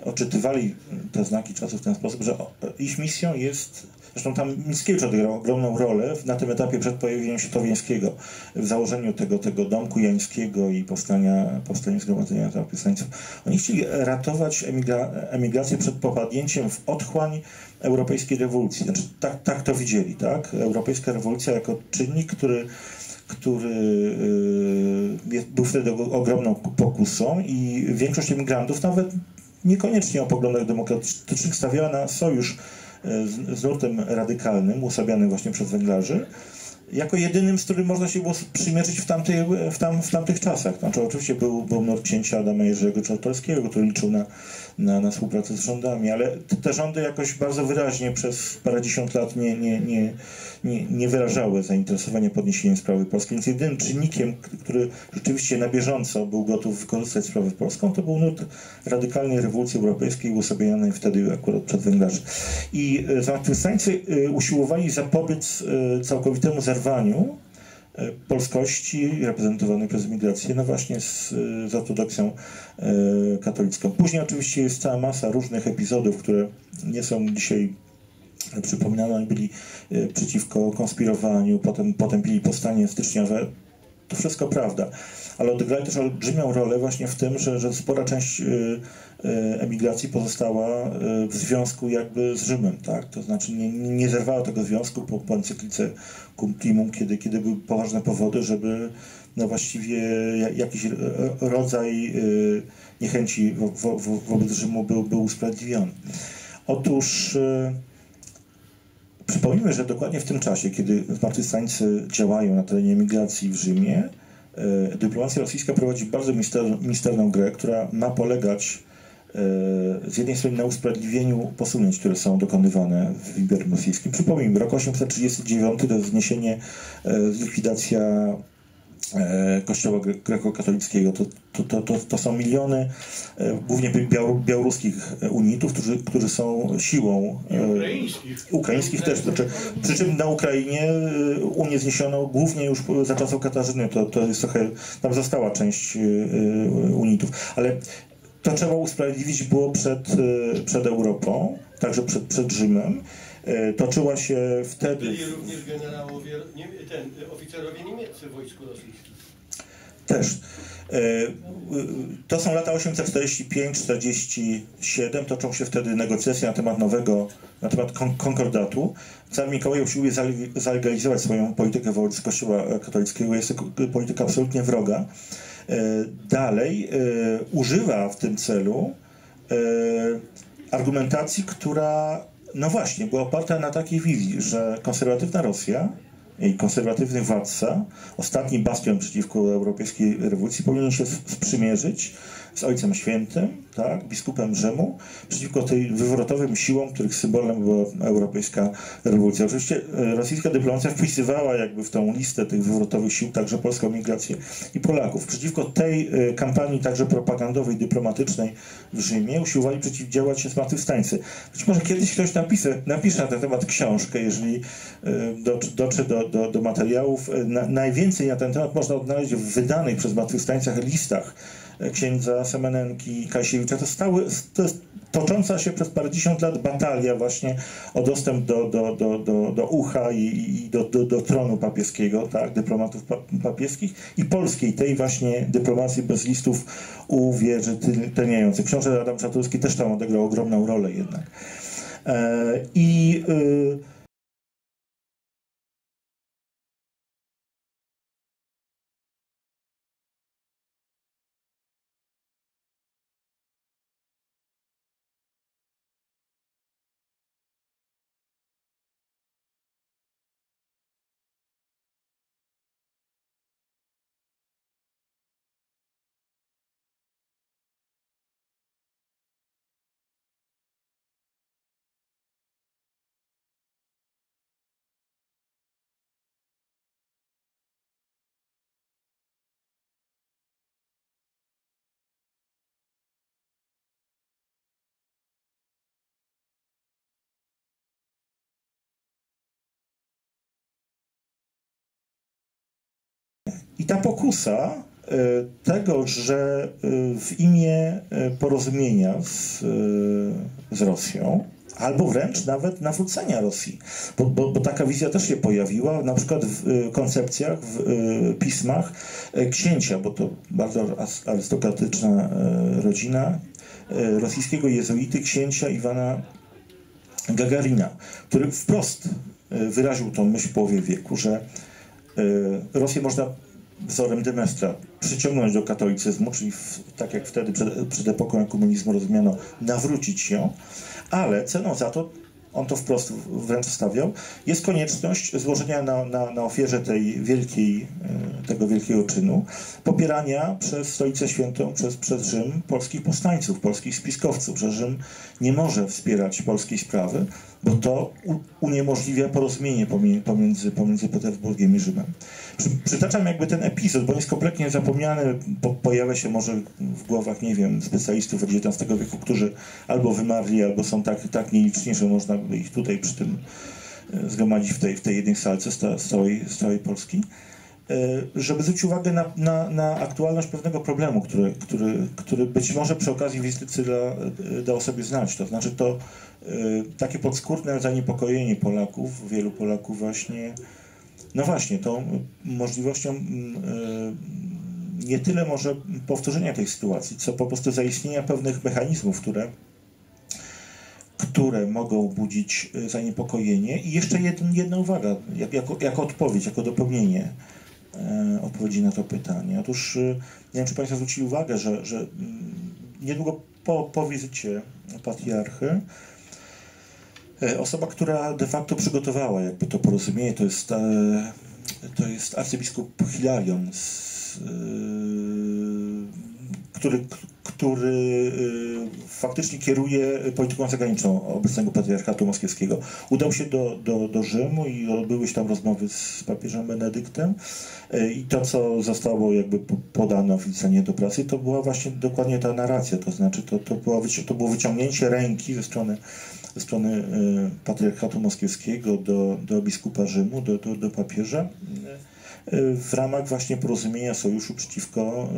odczytywali te znaki czasu w ten sposób, że ich misją jest, zresztą tam Mickiewicz odegrał ogromną rolę na tym etapie przed pojawieniem się Towińskiego, w założeniu tego domku jańskiego i powstania Zgromadzenia Protestanckich. Oni chcieli ratować emigrację przed popadnięciem w otchłań europejskiej rewolucji. Znaczy, tak to widzieli, tak? Europejska rewolucja jako czynnik, który był wtedy ogromną pokusą i większość emigrantów nawet niekoniecznie o poglądach demokratycznych stawiała na sojusz z nurtem radykalnym, uosabianym właśnie przez węglarzy, jako jedynym, z którym można się było przymierzyć w tamtych czasach. Znaczy, oczywiście był nurt księcia Adama Jerzego Czartoryskiego, który liczył na współpracę z rządami, ale te rządy jakoś bardzo wyraźnie przez parędziesiąt lat nie wyrażały zainteresowania podniesieniem sprawy polskiej. Więc jedynym czynnikiem, który rzeczywiście na bieżąco był gotów wykorzystać sprawę polską, to był nurt radykalnej rewolucji europejskiej uosobionej wtedy akurat przez węglarzy. I zmartwychwstańcy usiłowali zapobiec całkowitemu zerwaniu polskości reprezentowanej przez migrację, no właśnie z ortodoksją katolicką. Później oczywiście jest cała masa różnych epizodów, które nie są dzisiaj przypominane. Oni byli przeciwko konspirowaniu, potem potępili powstanie styczniowe. To wszystko prawda, ale odegrali też olbrzymią rolę właśnie w tym, że spora część emigracji pozostała w związku jakby z Rzymem, tak? To znaczy nie zerwała tego związku po encyklice Cum Primum, kiedy były poważne powody, żeby no właściwie jakiś rodzaj niechęci wobec Rzymu był usprawiedliwiony. Otóż przypomnijmy, że dokładnie w tym czasie, kiedy zmartwychwstańcy działają na terenie emigracji w Rzymie, dyplomacja rosyjska prowadzi bardzo misterną grę, która ma polegać z jednej strony na usprawiedliwieniu posunięć, które są dokonywane w Imperium Rosyjskim. Przypomnijmy, rok 839 to jest zniesienie, likwidacja kościoła grekokatolickiego. To są miliony głównie białoruskich unitów, którzy są siłą ukraińskich też. Znaczy, przy czym na Ukrainie Unię zniesiono głównie już za czasów Katarzyny. To jest trochę, tam została część unitów. Ale to trzeba usprawiedliwić było przed Europą, także przed Rzymem. Toczyła się wtedy... Byli również generałowie, oficerowie niemieccy w wojsku rosyjskim. Też. To są lata 845-47, toczą się wtedy negocjacje na temat konkordatu. Car Mikołaj usiłuje zalegalizować swoją politykę wobec Kościoła katolickiego. Jest to polityka absolutnie wroga. Dalej używa w tym celu argumentacji, która no właśnie była oparta na takiej wizji, że konserwatywna Rosja i konserwatywny władca, ostatni bastion przeciwko europejskiej rewolucji, powinien się sprzymierzyć z Ojcem Świętym, tak, biskupem Rzymu, przeciwko tej wywrotowym siłom, których symbolem była europejska rewolucja. Oczywiście rosyjska dyplomacja wpisywała jakby w tą listę tych wywrotowych sił także polską migrację i Polaków. Przeciwko tej kampanii także propagandowej, dyplomatycznej w Rzymie usiłowali przeciwdziałać się zmartwychwstańcy. Być może kiedyś ktoś napisze na ten temat książkę, jeżeli dotrze do materiałów. Najwięcej na ten temat można odnaleźć w wydanych przez zmartwychwstańcach listach księdza Semenenki i Kasiewicza. To jest tocząca się przez parędziesiąt lat batalia właśnie o dostęp do ucha i do tronu papieskiego, tak, dyplomatów papieskich i polskiej, tej właśnie dyplomacji bez listów uwierzytelniających. Książę Adam Czartoryski też tam odegrał ogromną rolę jednak. I ta pokusa tego, że w imię porozumienia z Rosją, albo wręcz nawet nawrócenia Rosji, bo taka wizja też się pojawiła, na przykład w koncepcjach, w pismach księcia, bo to bardzo arystokratyczna rodzina rosyjskiego jezuity, księcia Iwana Gagarina, który wprost wyraził tą myśl w połowie wieku, że Rosję można wzorem Demestra przyciągnąć do katolicyzmu, czyli tak jak wtedy przed epoką komunizmu rozumiano, nawrócić ją, ale ceną za to on to wprost wręcz stawiał, jest konieczność złożenia na ofierze tej tego wielkiego czynu, popierania przez Stolicę Świętą, przez Rzym polskich powstańców, polskich spiskowców, że Rzym nie może wspierać polskiej sprawy, bo to uniemożliwia porozumienie pomiędzy Petersburgiem i Rzymem. Przytaczam jakby ten epizod, bo jest kompletnie zapomniany, bo pojawia się może w głowach, nie wiem, specjalistów XIX wieku, którzy albo wymarli, albo są tak nieliczni, że można by ich tutaj przy tym zgromadzić w tej jednej salce z całej Polski, żeby zwrócić uwagę na aktualność pewnego problemu, który być może przy okazji wizyty Cyla dał sobie znać. To znaczy to takie podskórne zaniepokojenie Polaków, wielu Polaków właśnie, no właśnie, tą możliwością nie tyle może powtórzenia tej sytuacji, co po prostu zaistnienia pewnych mechanizmów, które mogą budzić zaniepokojenie. I jeszcze jedna uwaga, jako odpowiedź, jako dopełnienie odpowiedzi na to pytanie. Otóż nie wiem, czy Państwo zwrócili uwagę, że niedługo po wizycie patriarchy osoba, która de facto przygotowała jakby to porozumienie, to jest arcybiskup Hilarion, który faktycznie kieruje polityką zagraniczną obecnego patriarchatu moskiewskiego. Udał się do Rzymu i odbyły się tam rozmowy z papieżem Benedyktem i to, co zostało jakby podane oficjalnie do pracy, to była właśnie dokładnie ta narracja, to znaczy to było wyciągnięcie ręki ze strony patriarchatu moskiewskiego do biskupa Rzymu, do papieża, w ramach właśnie porozumienia sojuszu przeciwko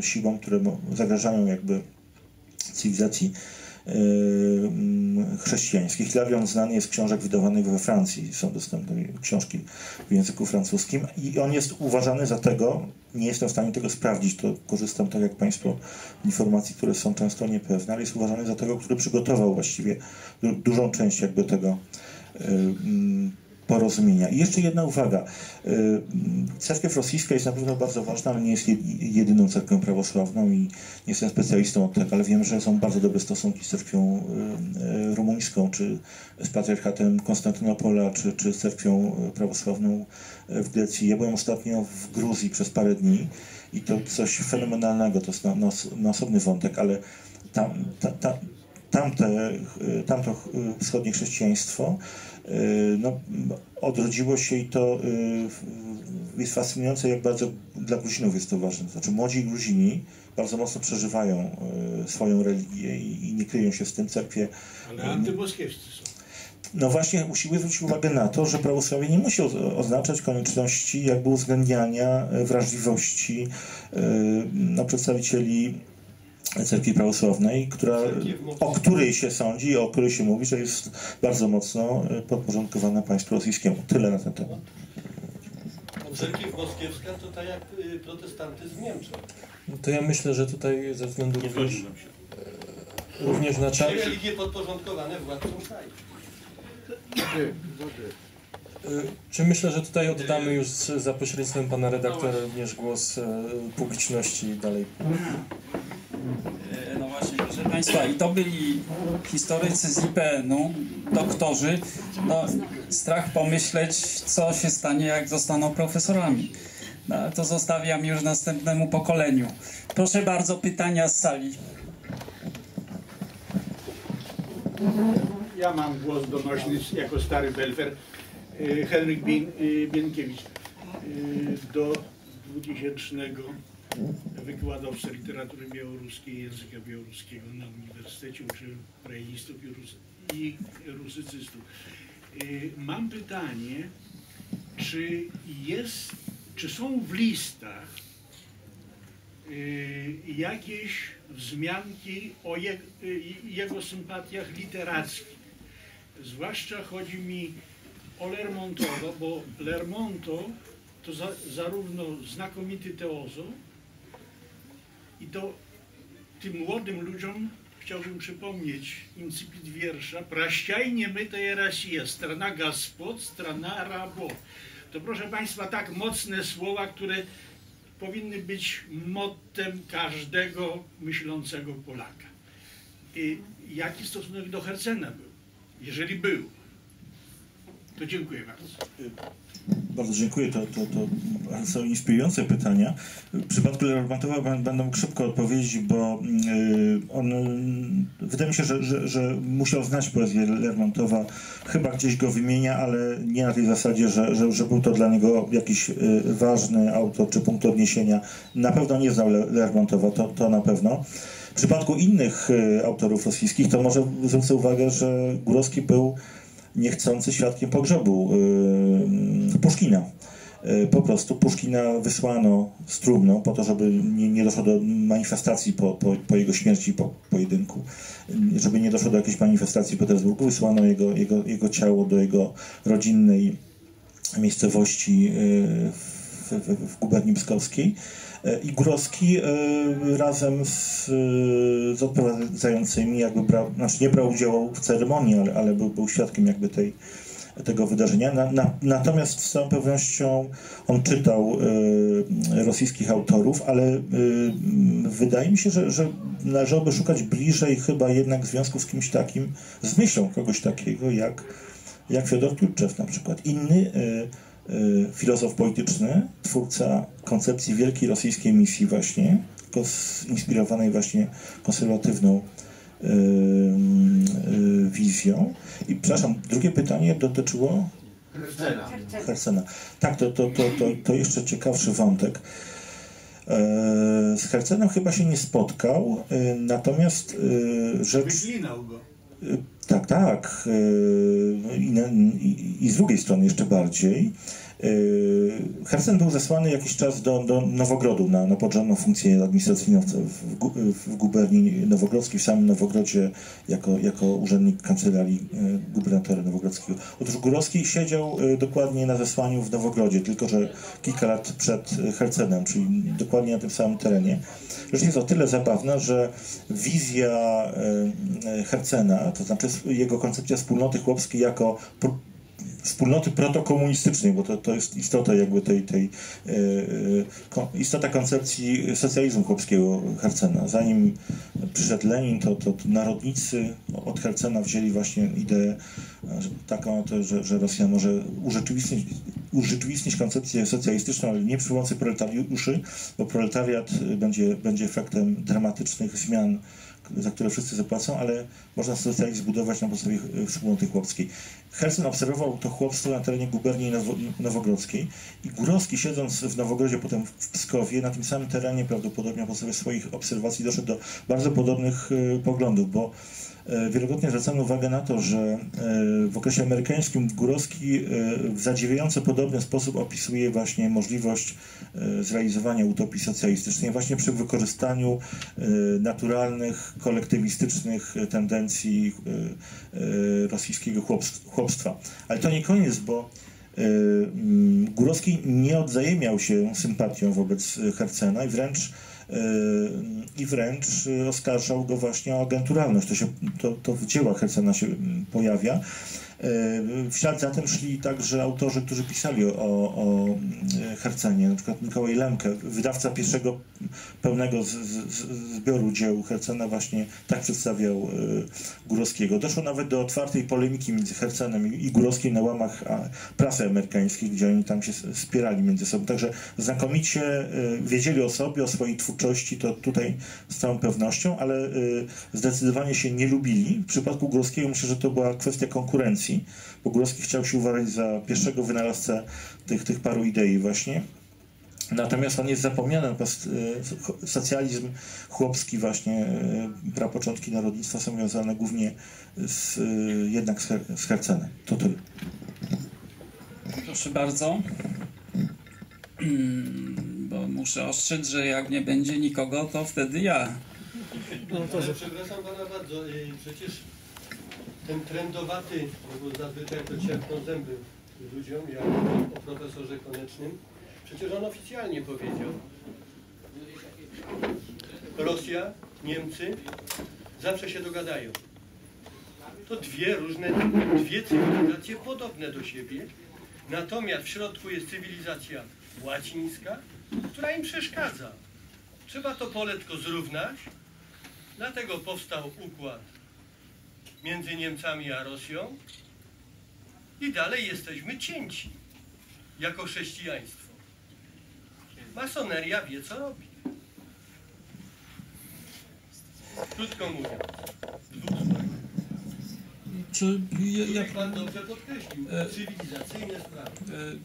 siłom, które zagrażają jakby cywilizacji chrześcijańskiej. Hilarion znany jest z książek wydawanych we Francji, są dostępne książki w języku francuskim i on jest uważany za tego, nie jestem w stanie tego sprawdzić, to korzystam tak jak Państwo z informacji, które są często niepewne, ale jest uważany za tego, który przygotował właściwie dużą część jakby tego porozumienia. I jeszcze jedna uwaga. Cerkiew rosyjska jest na pewno bardzo ważna, ale nie jest jedyną cerkwią prawosławną i nie jestem specjalistą od tego, ale wiem, że są bardzo dobre stosunki z cerkwią rumuńską, czy z patriarchatem Konstantynopola, czy z cerkwią prawosławną w Grecji. Ja byłem ostatnio w Gruzji przez parę dni i to coś fenomenalnego, to jest na osobny wątek, ale tamto wschodnie chrześcijaństwo no, odrodziło się i to jest fascynujące, jak bardzo dla Gruzinów jest to ważne. Znaczy młodzi Gruzini bardzo mocno przeżywają swoją religię i nie kryją się z tym. Cerkwie... Ale antymoskiewscy są. No właśnie usiłuję zwrócić uwagę na to, że prawosławie nie musi oznaczać konieczności jakby uwzględniania wrażliwości przedstawicieli cerkwi prawosławnej, o której się sądzi, o której się mówi, że jest bardzo mocno podporządkowana państwu rosyjskiemu. Tyle na ten temat. Cerkiew moskiewska to tak jak protestantyzm w Niemczech. No to ja myślę, że tutaj ze względu również na czas... religie podporządkowane władcom kraju. Czy myślę, że tutaj oddamy już za pośrednictwem pana redaktora również głos publiczności dalej? No właśnie, proszę Państwa, i to byli historycy z IPN-u, doktorzy. No, strach pomyśleć, co się stanie, jak zostaną profesorami. No, to zostawiam już następnemu pokoleniu. Proszę bardzo, pytania z sali. Ja mam głos donośny jako stary belfer. Henryk Mienkiewicz, do 2000 wykładowca literatury białoruskiej, języka białoruskiego na uniwersytecie, uczyłem ukrainistów i rusycystów. Mam pytanie, czy są w listach jakieś wzmianki o jego sympatiach literackich? Zwłaszcza chodzi mi o Lermontowa, bo Lermontow to zarówno znakomity teozof, i to tym młodym ludziom chciałbym przypomnieć incipit wiersza Praściajnie my to Rosja, strana gospod, strana rabo. To proszę Państwa, tak mocne słowa, które powinny być mottem każdego myślącego Polaka. I jaki stosunek do Herzena był, jeżeli był? To dziękuję bardzo. Bardzo dziękuję. To są inspirujące pytania. W przypadku Lermontowa będę mógł szybko odpowiedzieć, bo on, wydaje mi się, że musiał znać poezję Lermontowa. Chyba gdzieś go wymienia, ale nie na tej zasadzie, że był to dla niego jakiś ważny autor czy punkt odniesienia. Na pewno nie znał Lermontowa, to na pewno. W przypadku innych autorów rosyjskich to może zwrócę uwagę, że Górowski był niechcący świadkiem pogrzebu Puszkina. Po prostu Puszkina wysłano z trumną po to, żeby nie doszło do manifestacji po jego śmierci, po pojedynku. Żeby nie doszło do jakiejś manifestacji w Petersburgu, wysłano jego ciało do jego rodzinnej miejscowości w guberni pskowskiej. I Górowski razem z odprowadzającymi jakby znaczy nie brał udziału w ceremonii, ale był świadkiem jakby tego wydarzenia. Natomiast z całą pewnością on czytał rosyjskich autorów, ale wydaje mi się, że należałoby szukać bliżej chyba jednak związku z kimś takim, z myślą kogoś takiego jak Fiodor Tjutczew na przykład. Inny filozof polityczny, twórca koncepcji wielkiej rosyjskiej misji właśnie, inspirowanej właśnie konserwatywną wizją. I przepraszam, drugie pytanie dotyczyło Hercena. Tak, to jeszcze ciekawszy wątek. Z Hercenem chyba się nie spotkał, natomiast wyklinał go. Tak. I z drugiej strony jeszcze bardziej. Herzen był zesłany jakiś czas do Nowogrodu na podrzędną funkcję administracyjną w guberni nowogrodzkiej, w samym Nowogrodzie jako urzędnik kancelarii gubernatora nowogrodzkiego. Otóż Górowski siedział dokładnie na zesłaniu w Nowogrodzie, tylko że kilka lat przed Herzenem, czyli dokładnie na tym samym terenie. Rzecz jest o tyle zabawna, że wizja Herzena, to znaczy jego koncepcja wspólnoty chłopskiej jako wspólnoty protokomunistycznej, bo to jest istota jakby istota koncepcji socjalizmu chłopskiego Hercena. Zanim przyszedł Lenin, to narodnicy od Hercena wzięli właśnie ideę taką, że Rosja może urzeczywistnić koncepcję socjalistyczną, ale nie przy pomocy proletariuszy, bo proletariat będzie efektem dramatycznych zmian, za które wszyscy zapłacą, ale można socjalizm zbudować na podstawie wspólnoty chłopskiej. Herzen obserwował to chłopstwo na terenie guberni nowogrodzkiej i Górowski, siedząc w Nowogrodzie, potem w Pskowie, na tym samym terenie prawdopodobnie na podstawie swoich obserwacji doszedł do bardzo podobnych poglądów, bo wielokrotnie zwracano uwagę na to, że w okresie amerykańskim Górowski w zadziwiająco podobny sposób opisuje właśnie możliwość zrealizowania utopii socjalistycznej właśnie przy wykorzystaniu naturalnych, kolektywistycznych tendencji rosyjskiego chłopstwa. Ale to nie koniec, bo Górowski nie odwzajemniał się sympatią wobec Hercena i wręcz oskarżał go właśnie o agenturalność. To w dziełach Hercena się pojawia. W ślad za tym szli także autorzy, którzy pisali o Hercenie, na przykład Mikołaj Lemke, wydawca pierwszego pełnego zbioru dzieł Hercena, właśnie tak przedstawiał Górowskiego. Doszło nawet do otwartej polemiki między Hercenem i Górowskim na łamach prasy amerykańskiej, gdzie oni tam się spierali między sobą. Także znakomicie wiedzieli o sobie, o swojej twórczości, to tutaj z całą pewnością, ale zdecydowanie się nie lubili. W przypadku Górowskiego myślę, że to była kwestia konkurencji, bo Górowski chciał się uważać za pierwszego wynalazcę tych paru idei właśnie. Natomiast on jest zapomniany, socjalizm chłopski właśnie, prapoczątki narodnictwa są wiązane głównie jednak z Hercenem. To tyle. Proszę bardzo, bo muszę ostrzec, że jak nie będzie nikogo, to wtedy ja. Przepraszam pana bardzo, przecież ten trendowaty, bo zazwyczaj to cierpną zęby ludziom, jak o profesorze Konecznym, przecież on oficjalnie powiedział: Rosja, Niemcy zawsze się dogadają. To dwie cywilizacje podobne do siebie, natomiast w środku jest cywilizacja łacińska, która im przeszkadza. Trzeba to poletko zrównać, dlatego powstał układ między Niemcami a Rosją, i dalej jesteśmy cięci jako chrześcijaństwo. Masoneria wie, co robi. Krótko mówiąc, w dwóch słowach. Pan dobrze podkreślił, cywilizacyjne sprawy.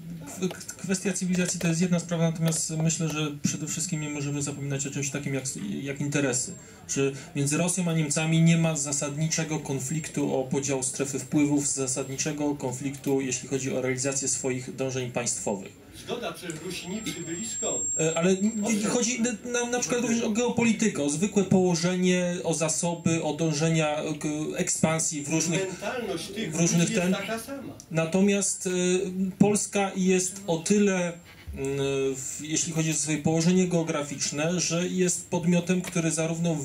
Kwestia cywilizacji to jest jedna sprawa, natomiast myślę, że przede wszystkim nie możemy zapominać o czymś takim jak interesy. Czy między Rosją a Niemcami nie ma zasadniczego konfliktu o podział strefy wpływów, zasadniczego konfliktu, jeśli chodzi o realizację swoich dążeń państwowych. Zgoda, przecież Rusini przybyli skąd? Ale chodzi na przykład również o geopolitykę, o zwykłe położenie, o zasoby, o dążenia ekspansji w różnych... Mentalność tych jest taka sama. Natomiast Polska jest o tyle, jeśli chodzi o swoje położenie geograficzne, że jest podmiotem, który zarówno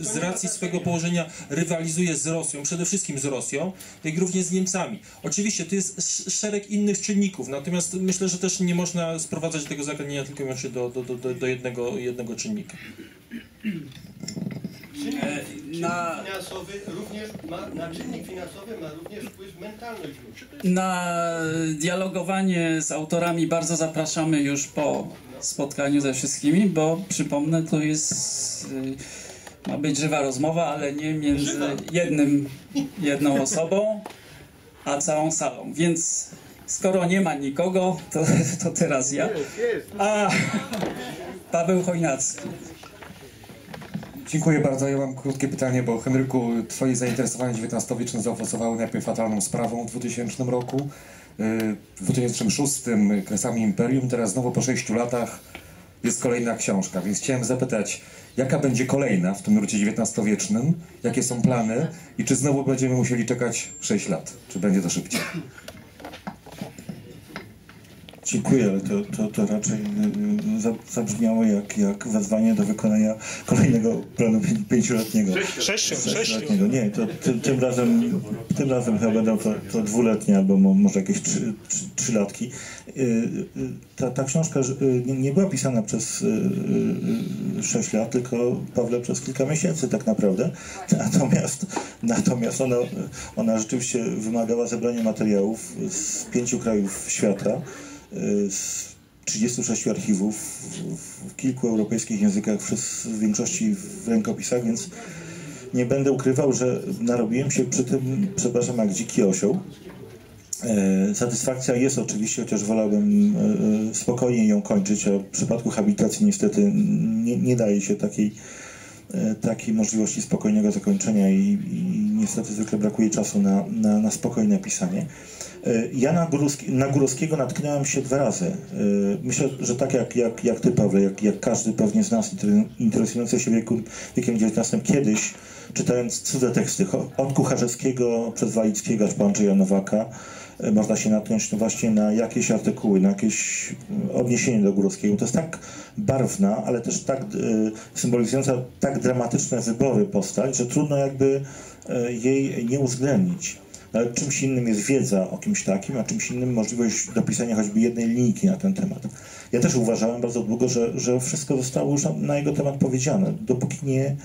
z racji swego położenia rywalizuje z Rosją, przede wszystkim z Rosją, jak również z Niemcami. Oczywiście to jest szereg innych czynników, natomiast myślę, że też nie można sprowadzać tego zagadnienia tylko do jednego czynnika. Na czynnik finansowy ma również wpływ mentalność ludzi. Na dialogowanie z autorami bardzo zapraszamy już po spotkaniu ze wszystkimi, bo przypomnę, to jest, ma być żywa rozmowa, ale nie między jedną osobą a całą salą, więc skoro nie ma nikogo, to teraz ja. A Paweł Chojnacki. Dziękuję bardzo. Ja mam krótkie pytanie, bo Henryku, twoje zainteresowanie XIX-wieczne zaowocowało najpierw fatalną sprawą w 2000 roku, w 2006 kresami imperium, teraz znowu po 6 latach jest kolejna książka, więc chciałem zapytać, jaka będzie kolejna w tym nurcie XIX-wiecznym, jakie są plany i czy znowu będziemy musieli czekać 6 lat, czy będzie to szybciej? Dziękuję, ale to raczej zabrzmiało jak wezwanie do wykonania kolejnego planu pięcioletniego. Sześcioletniego. Nie, to tym razem chyba będą to dwuletnie albo może jakieś trzylatki. Ta książka nie była pisana przez 6 lat, tylko, Pawle, przez kilka miesięcy tak naprawdę. Natomiast ona rzeczywiście wymagała zebrania materiałów z 5 krajów świata, z 36 archiwów w kilku europejskich językach, w większości w rękopisach, więc nie będę ukrywał, że narobiłem się przy tym, przepraszam, jak dziki osioł. Satysfakcja jest oczywiście, chociaż wolałbym spokojnie ją kończyć, a w przypadku habilitacji niestety nie daje się takiej możliwości spokojnego zakończenia i niestety zwykle brakuje czasu na spokojne pisanie. Ja na Górowskiego natknąłem się 2 razy. Myślę, że tak jak ty, Pawle, jak każdy pewnie z nas interesujący się wiekiem XIX kiedyś, czytając cudze teksty, od Kucharzewskiego przez Walickiego aż po Andrzeja Nowaka, można się natknąć właśnie na jakieś artykuły, na jakieś odniesienie do Górowskiego. To jest tak barwna, ale też tak symbolizująca tak dramatyczne wybory postać, że trudno jakby jej nie uwzględnić. Ale czymś innym jest wiedza o kimś takim, a czymś innym możliwość dopisania choćby jednej linijki na ten temat. Ja też uważałem bardzo długo, że wszystko zostało już na jego temat powiedziane, dopóki nie...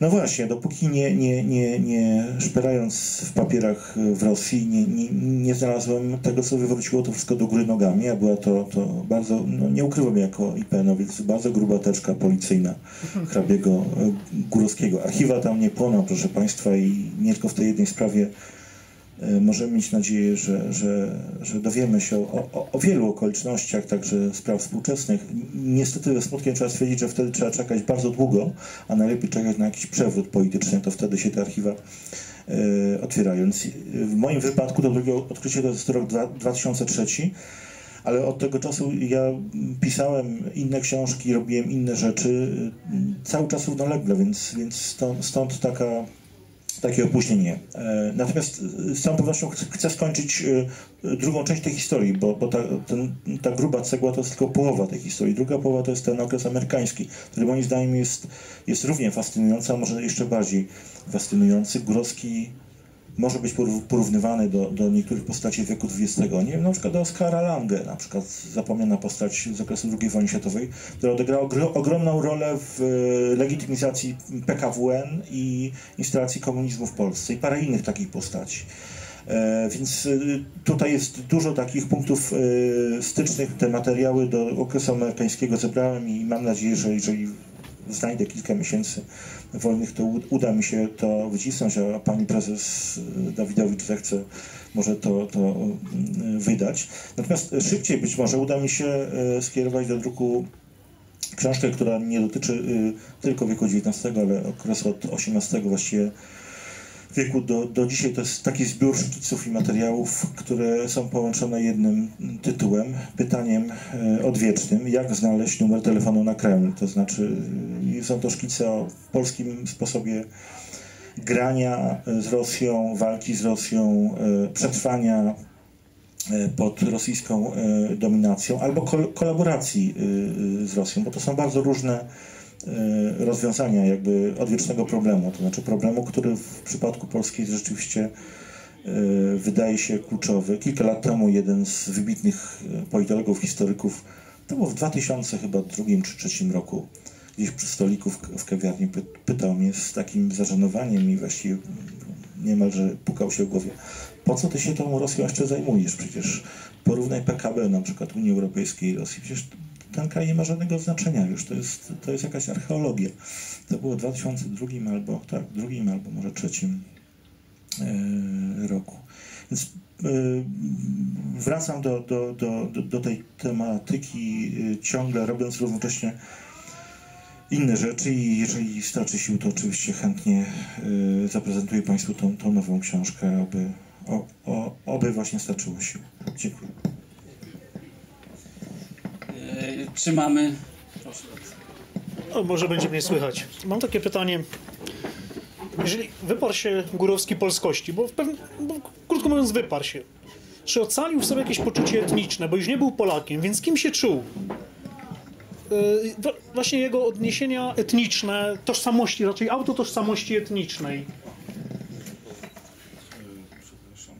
No właśnie, dopóki nie szperając w papierach w Rosji, nie znalazłem tego, co wywróciło to wszystko do góry nogami, a była to bardzo, no nie ukrywam jako IPN-owiec, bardzo gruba teczka policyjna hrabiego Górowskiego. Archiwa tam nie płoną, proszę Państwa, i nie tylko w tej jednej sprawie możemy mieć nadzieję, że dowiemy się o wielu okolicznościach, także spraw współczesnych. Niestety ze smutkiem trzeba stwierdzić, że wtedy trzeba czekać bardzo długo, a najlepiej czekać na jakiś przewrót polityczny, to wtedy się te archiwa otwierają. W moim wypadku to drugie odkrycie to jest rok 2003, ale od tego czasu ja pisałem inne książki, robiłem inne rzeczy, cały czas równolegle, więc stąd takie opóźnienie. Natomiast z całą pewnością chcę skończyć drugą część tej historii, bo ta gruba cegła to jest tylko połowa tej historii. Druga połowa to jest ten okres amerykański, który moim zdaniem jest równie fascynujący, a może jeszcze bardziej fascynujący. Górowski może być porównywany do niektórych postaci wieku XX. Nie wiem, na przykład do Oskara Lange, na przykład zapomniana postać z okresu II wojny światowej, która odegrała ogromną rolę w legitymizacji PKWN i instalacji komunizmu w Polsce i parę innych takich postaci. Więc tutaj jest dużo takich punktów stycznych. Te materiały do okresu amerykańskiego zebrałem i mam nadzieję, że jeżeli znajdę kilka miesięcy wolnych, to uda mi się to wycisnąć, a pani prezes Dawidowicz zechce może to wydać. Natomiast szybciej być może uda mi się skierować do druku książkę, która nie dotyczy tylko wieku XIX, ale okresu od XVIII właściwie wieku do dzisiaj. To jest taki zbiór szkiców i materiałów, które są połączone jednym tytułem, pytaniem odwiecznym, jak znaleźć numer telefonu na Kreml. To znaczy są to szkice o polskim sposobie grania z Rosją, walki z Rosją, przetrwania pod rosyjską dominacją albo kolaboracji z Rosją, bo to są bardzo różne rozwiązania jakby odwiecznego problemu, to znaczy problemu, który w przypadku Polski jest rzeczywiście wydaje się kluczowy. Kilka lat temu jeden z wybitnych politologów, historyków, to było w 2000 chyba drugim czy trzecim roku, gdzieś przy stoliku w kawiarni pytał mnie z takim zażenowaniem i właściwie niemalże pukał się w głowie: po co ty się tą Rosją jeszcze zajmujesz? Przecież porównaj PKB na przykład Unii Europejskiej i Rosji, przecież ten kraj nie ma żadnego znaczenia już, to jest jakaś archeologia. To było w 2002 albo tak, drugim albo może trzecim roku. Więc wracam do tej tematyki ciągle, robiąc równocześnie inne rzeczy, i jeżeli starczy sił, to oczywiście chętnie zaprezentuję Państwu tą nową książkę, oby właśnie starczyło sił. Dziękuję. Czy mamy... Proszę bardzo. O, może będzie mnie słychać. Mam takie pytanie. Jeżeli wyparł się Górowski polskości, bo krótko mówiąc wyparł się, czy ocalił w sobie jakieś poczucie etniczne, bo już nie był Polakiem, więc kim się czuł? Właśnie jego odniesienia etniczne, tożsamości, raczej autotożsamości etnicznej. Przepraszam.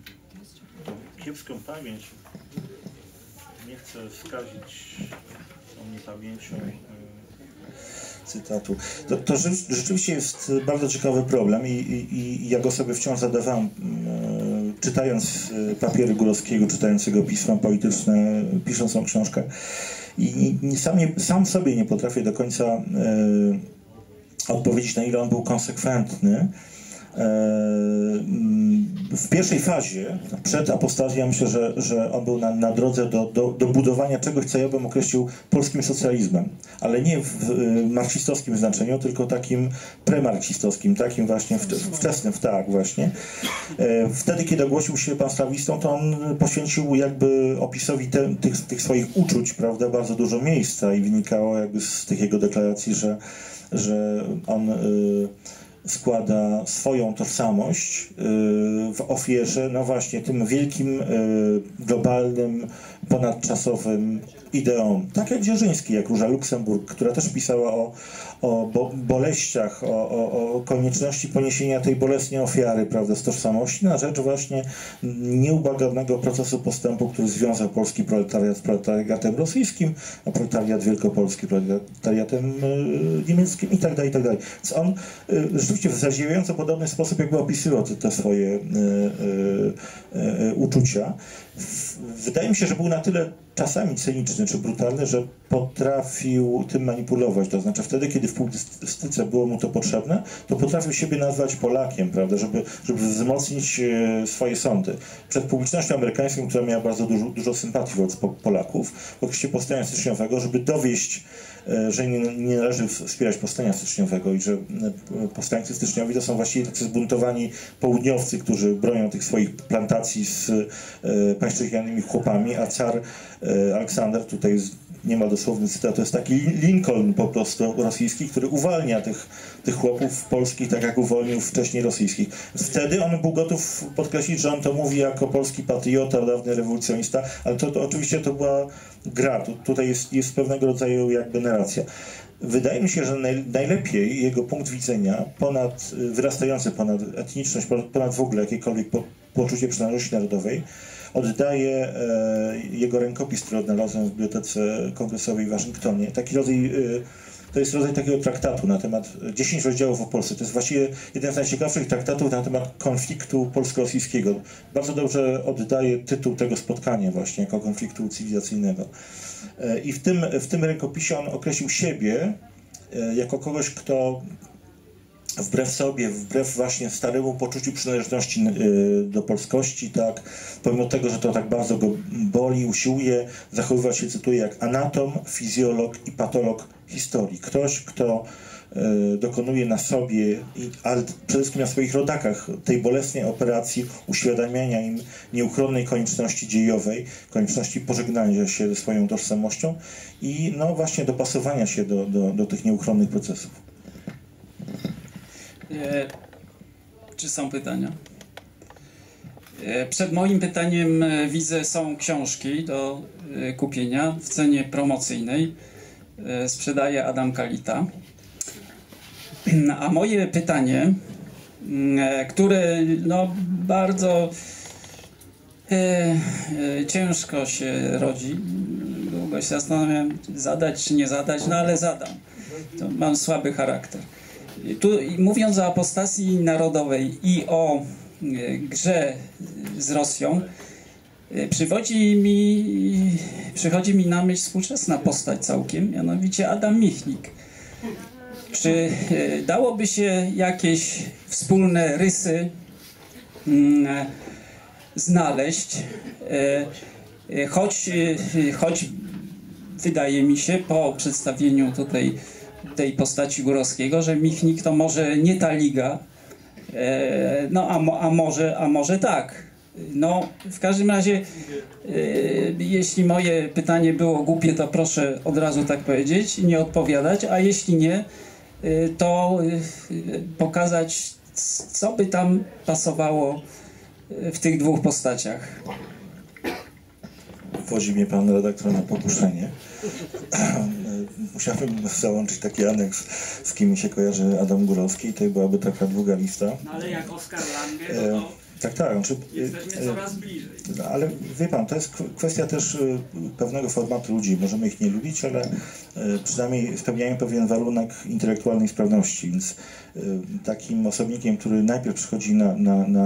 Kiepską pamięć. Nie chcę skazić o niepamięcią cytatu. To rzeczywiście jest bardzo ciekawy problem i ja go sobie wciąż zadawałem, czytając papiery Górowskiego, czytając jego pisma polityczne, pisząc tą książkę. I sam sobie nie potrafię do końca odpowiedzieć, na ile on był konsekwentny. W pierwszej fazie, przed apostazją, myślę, że on był na drodze do budowania czegoś, co ja bym określił polskim socjalizmem, ale nie w marksistowskim znaczeniu, tylko takim premarksistowskim, takim właśnie wczesnym, tak właśnie. Wtedy, kiedy ogłosił się panstrawistą, to on poświęcił jakby opisowi tych swoich uczuć, prawda, bardzo dużo miejsca i wynikało jakby z tych jego deklaracji, że on... składa swoją tożsamość w ofierze, no właśnie, tym wielkim, globalnym, ponadczasowym ideom. Tak jak Dzierżyński, jak Róża Luksemburg, która też pisała o boleściach, o konieczności poniesienia tej bolesnej ofiary, prawda, z tożsamości na rzecz właśnie nieubłaganego procesu postępu, który związał polski proletariat z proletariatem rosyjskim, a proletariat wielkopolski proletariatem niemieckim itd., itd. Więc on rzeczywiście w zadziwiająco podobny sposób jakby opisywał te swoje uczucia. Wydaje mi się, że był na tyle czasami cyniczny czy brutalny, że potrafił tym manipulować. To znaczy wtedy, kiedy w publicystyce było mu to potrzebne, to potrafił siebie nazwać Polakiem, prawda, żeby wzmocnić swoje sądy. Przed publicznością amerykańską, która miała bardzo dużo sympatii wobec Polaków, w okresie Powstania Styczniowego, żeby dowieść, że nie należy wspierać Powstania Styczniowego i że powstańcy styczniowi to są właściwie tacy zbuntowani południowcy, którzy bronią tych swoich plantacji z pańszczyźnianymi chłopami, a car Aleksander, tutaj nie ma dosłowny cytat, to jest taki Lincoln po prostu rosyjski, który uwalnia tych chłopów polskich, tak jak uwolnił wcześniej rosyjskich. Wtedy on był gotów podkreślić, że on to mówi jako polski patriota, dawny rewolucjonista, ale to oczywiście to była gra. Tutaj jest pewnego rodzaju jakby narracja. Wydaje mi się, że najlepiej jego punkt widzenia, wyrastający ponad etniczność, ponad w ogóle jakiekolwiek poczucie przynależności narodowej, oddaje jego rękopis, który odnalazłem w Bibliotece Kongresowej w Waszyngtonie. Taki rodzaj to jest rodzaj takiego traktatu na temat 10 rozdziałów o Polsce. To jest właściwie jeden z najciekawszych traktatów na temat konfliktu polsko-rosyjskiego. Bardzo dobrze oddaje tytuł tego spotkania właśnie jako konfliktu cywilizacyjnego. I w tym rękopisie on określił siebie jako kogoś, kto wbrew sobie, wbrew właśnie staremu poczuciu przynależności do polskości, tak, pomimo tego, że to tak bardzo go boli, usiłuje zachowywać się, cytuję, jak anatom, fizjolog i patolog historii. Ktoś, kto dokonuje na sobie, ale przede wszystkim na swoich rodakach, tej bolesnej operacji uświadamiania im nieuchronnej konieczności dziejowej, konieczności pożegnania się ze swoją tożsamością i no właśnie dopasowania się do tych nieuchronnych procesów. Czy są pytania? Przed moim pytaniem widzę, są książki do kupienia w cenie promocyjnej. Sprzedaje Adam Kalita. A moje pytanie, które no bardzo ciężko się rodzi, długo się zastanawiam, zadać czy nie zadać, no ale zadam. To mam słaby charakter. Tu, mówiąc o apostazji narodowej i o grze z Rosją, przychodzi mi na myśl współczesna postać całkiem, mianowicie Adam Michnik. Czy dałoby się jakieś wspólne rysy znaleźć, choć wydaje mi się po przedstawieniu tutaj tej postaci Górowskiego, że Michnik to może nie ta liga, no a może tak. No w każdym razie, jeśli moje pytanie było głupie, to proszę od razu tak powiedzieć i nie odpowiadać, a jeśli nie, to pokazać, co by tam pasowało w tych dwóch postaciach. Wodzi mnie pan redaktor na pokuszenie. Musiałbym załączyć taki aneks, z kim mi się kojarzy Adam Gurowski, i to byłaby taka długa lista. No ale jak Oskar Lange, to tak, znaczy, jesteśmy coraz bliżej. Ale wie pan, to jest kwestia też pewnego formatu ludzi. Możemy ich nie lubić, ale przynajmniej spełniają pewien warunek intelektualnej sprawności. Więc takim osobnikiem, który najpierw przychodzi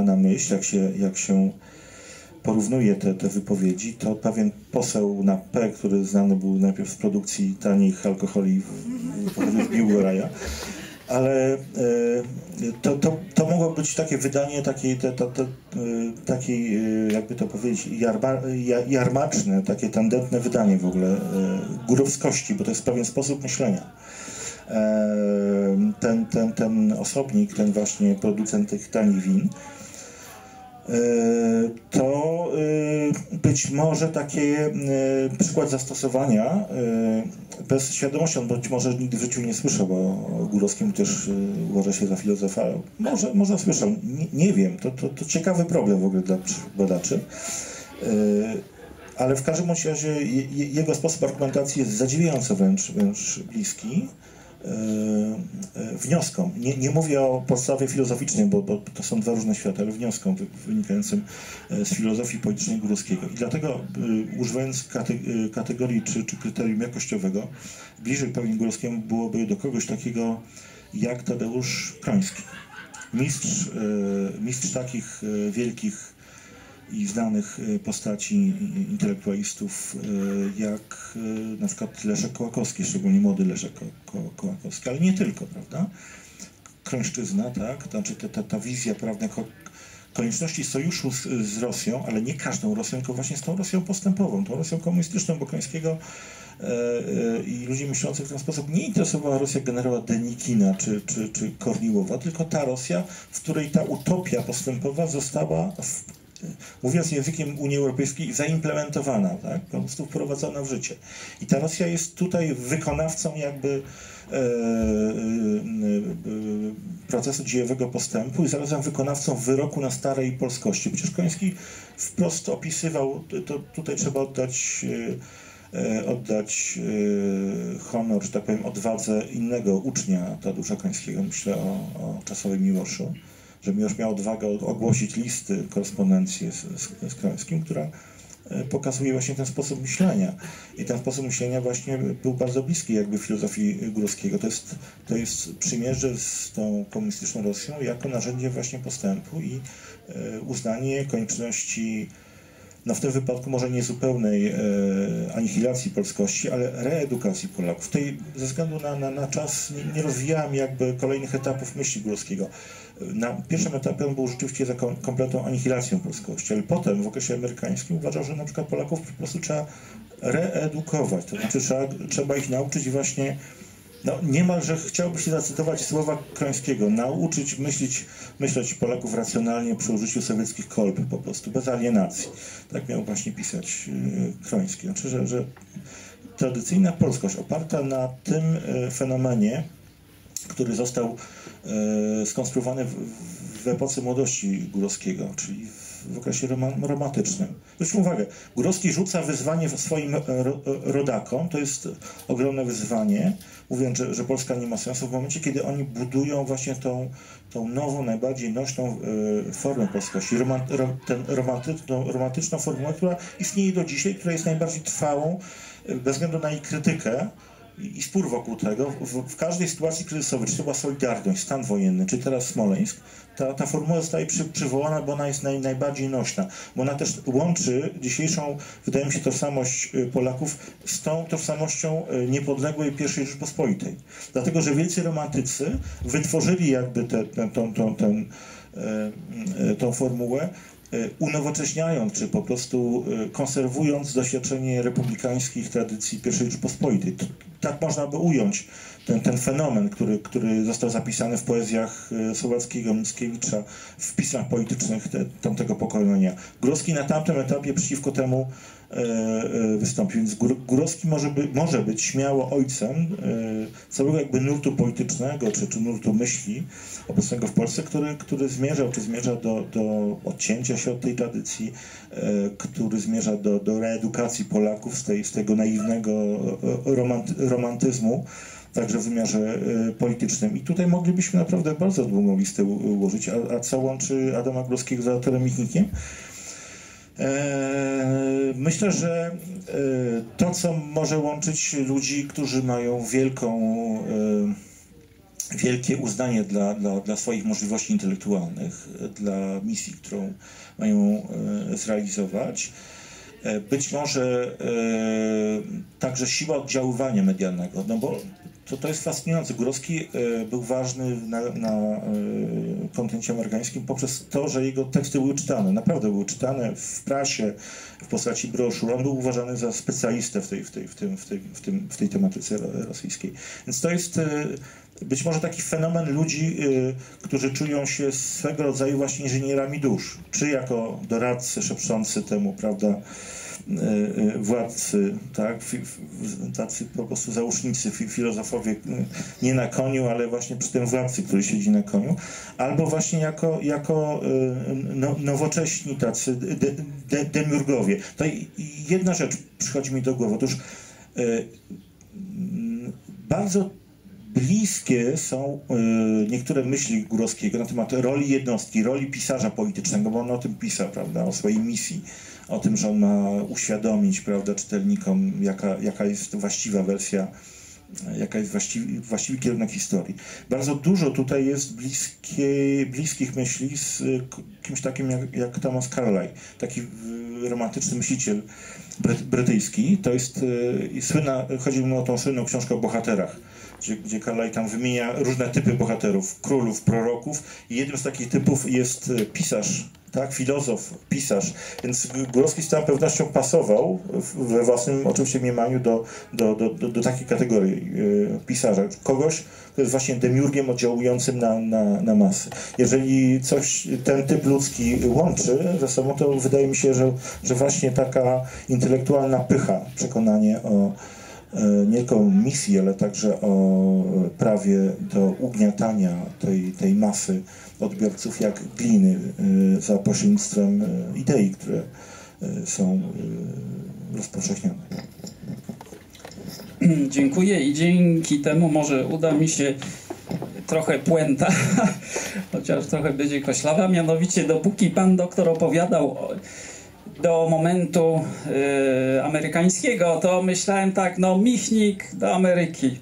na myśl, jak się porównuje te wypowiedzi, to pewien poseł na P, który znany był najpierw z produkcji tanich alkoholi w Biłgoraja, ale to mogło być takie wydanie, takiej, jakby to powiedzieć, jarmaczne, takie tandetne wydanie w ogóle górowskości, bo to jest pewien sposób myślenia. Ten osobnik, ten właśnie producent tych tanich win, to być może taki przykład zastosowania bez świadomości, on być może nigdy w życiu nie słyszał, bo o Górowskim też uważa się za filozofa, może słyszał, nie wiem, to ciekawy problem w ogóle dla badaczy, ale w każdym razie jego sposób argumentacji jest zadziwiająco wręcz bliski wnioskom. Nie mówię o podstawie filozoficznej, bo to są dwa różne światy, ale wnioskom wynikającym z filozofii politycznej Górowskiego. I dlatego używając kategorii czy kryterium jakościowego, bliżej pewnie Górowskiemu byłoby do kogoś takiego jak Tadeusz Kroński. Mistrz takich wielkich i znanych postaci intelektualistów jak na przykład Leszek Kołakowski, szczególnie młody Leszek Kołakowski, ale nie tylko, prawda? Krońszczyzna, tak? Znaczy ta wizja, prawda, konieczności sojuszu z Rosją, ale nie każdą Rosją, tylko właśnie z tą Rosją postępową, tą Rosją komunistyczną, bo Krońskiego i ludzi myślących w ten sposób nie interesowała Rosja generała Denikina czy Korniłowa, tylko ta Rosja, w której ta utopia postępowa została mówiąc językiem Unii Europejskiej, zaimplementowana, tak? Po prostu wprowadzona w życie. I ta Rosja jest tutaj wykonawcą jakby procesu dziejowego postępu i zarazem wykonawcą wyroku na starej polskości. Przecież Koński wprost opisywał, to tutaj trzeba oddać honor, że tak powiem, odwadze innego ucznia Tadeusza Końskiego, myślę o czasowej Miłoszu, że Miłosz miał odwagę ogłosić listy, korespondencję z Krońskim, która pokazuje właśnie ten sposób myślenia. I ten sposób myślenia właśnie był bardzo bliski jakby filozofii Górskiego. To jest przymierze z tą komunistyczną Rosją jako narzędzie właśnie postępu i uznanie konieczności, no w tym wypadku może nie zupełnej anihilacji polskości, ale reedukacji Polaków. Tutaj ze względu na czas nie rozwijałem jakby kolejnych etapów myśli Górskiego. Na pierwszym etapie on był rzeczywiście za kompletną anihilacją polskości, ale potem w okresie amerykańskim uważał, że na przykład Polaków po prostu trzeba reedukować, to znaczy trzeba ich nauczyć i właśnie no, niemalże chciałbym się zacytować słowa Krońskiego, nauczyć myśleć Polaków racjonalnie przy użyciu sowieckich kolb po prostu, bez alienacji. Tak miał właśnie pisać Kroński. Znaczy, że tradycyjna polskość oparta na tym fenomenie, który został skonstruowany w epoce młodości Górowskiego, czyli w okresie romantycznym. Zwróćmy uwagę, Górowski rzuca wyzwanie swoim rodakom, to jest ogromne wyzwanie, mówiąc, że Polska nie ma sensu w momencie, kiedy oni budują właśnie tą nową, najbardziej nośną formę polskości, romantyczną formułę, która istnieje do dzisiaj, która jest najbardziej trwałą, bez względu na jej krytykę i spór wokół tego. W każdej sytuacji kryzysowej, czy to była Solidarność, stan wojenny, czy teraz Smoleńsk, ta formuła zostaje przywołana, bo ona jest najbardziej nośna, bo ona też łączy dzisiejszą, wydaje mi się, tożsamość Polaków z tą tożsamością niepodległej I Rzeczpospolitej. Dlatego, że wielcy romantycy wytworzyli jakby tą formułę, unowocześniając, czy po prostu konserwując doświadczenie republikańskich tradycji I Rzeczpospolitej. Tak można by ująć ten fenomen, który został zapisany w poezjach Słowackiego, Mickiewicza, w pismach politycznych tamtego pokolenia. Górowski na tamtym etapie przeciwko temu wystąpił, więc Górowski może być śmiało ojcem całego jakby nurtu politycznego, czy nurtu myśli obecnego w Polsce, który zmierzał, czy zmierza do odcięcia się od tej tradycji, który zmierza do reedukacji Polaków z tego naiwnego romantyzmu, także w wymiarze politycznym. I tutaj moglibyśmy naprawdę bardzo długą listę ułożyć. A co łączy Adama Górowskiego z autorem Michnikiem? Myślę, że to, co może łączyć ludzi, którzy mają wielkie uznanie dla swoich możliwości intelektualnych, dla misji, którą mają zrealizować, być może także siła oddziaływania medialnego, no bo to jest fascynujące. Górowski był ważny na kontynencie amerykańskim poprzez to, że jego teksty były czytane, naprawdę były czytane w prasie, w postaci broszur. On był uważany za specjalistę w tej tematyce rosyjskiej. Więc to jest być może taki fenomen ludzi, którzy czują się swego rodzaju właśnie inżynierami dusz, czy jako doradcy szepczący temu, prawda, władcy, tak, tacy po prostu załóżnicy, filozofowie nie na koniu, ale właśnie przy tym władcy, który siedzi na koniu, albo właśnie jako nowocześni tacy demiurgowie. To jedna rzecz przychodzi mi do głowy. Otóż bardzo bliskie są niektóre myśli Górowskiego na temat roli jednostki, roli pisarza politycznego, bo on o tym pisał, prawda, o swojej misji, o tym, że on ma uświadomić, prawda, czytelnikom, jaka jest właściwa wersja, jaka jest właściwy kierunek historii. Bardzo dużo tutaj jest bliskich myśli z kimś takim jak Thomas Carlyle, taki romantyczny myśliciel brytyjski. To jest chodzi mu o tą słynną książkę o bohaterach, gdzie Carlyle tam wymienia różne typy bohaterów, królów, proroków, i jednym z takich typów jest pisarz, tak, filozof, pisarz. Więc Górowski z całą pewnością pasował we własnym oczywiście mniemaniu do takiej kategorii pisarza. Kogoś, kto jest właśnie demiurgiem oddziałującym na masy. Jeżeli coś ten typ ludzki łączy ze sobą, to wydaje mi się, że właśnie taka intelektualna pycha, przekonanie o nie tylko misji, ale także o prawie do ugniatania tej masy odbiorców jak gliny za pośrednictwem idei, które są rozpowszechniane. Dziękuję i dzięki temu może uda mi się trochę puenta, chociaż trochę będzie koślawa, mianowicie dopóki pan doktor opowiadał do momentu amerykańskiego, to myślałem tak, no michnik do Ameryki.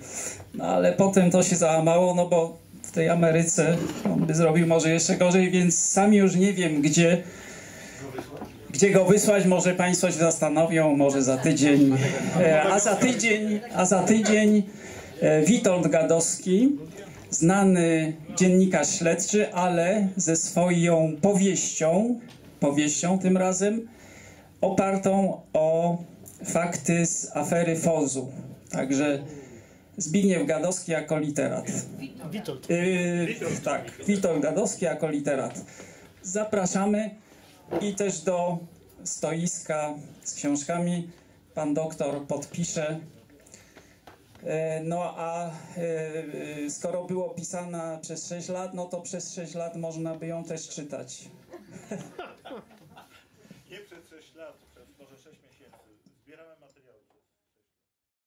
No ale potem to się załamało, no bo w tej Ameryce on by zrobił może jeszcze gorzej, więc sam już nie wiem, gdzie go wysłać. Może Państwo się zastanowią, może za tydzień. A za tydzień Witold Gadowski, znany dziennikarz śledczy, ale ze swoją powieścią tym razem, opartą o fakty z afery Fozu. Także Zbigniew Gadowski jako literat. Witold Gadowski jako literat. Zapraszamy, i też do stoiska z książkami. Pan doktor podpisze. No a skoro było pisana przez 6 lat, no to przez 6 lat można by ją też czytać.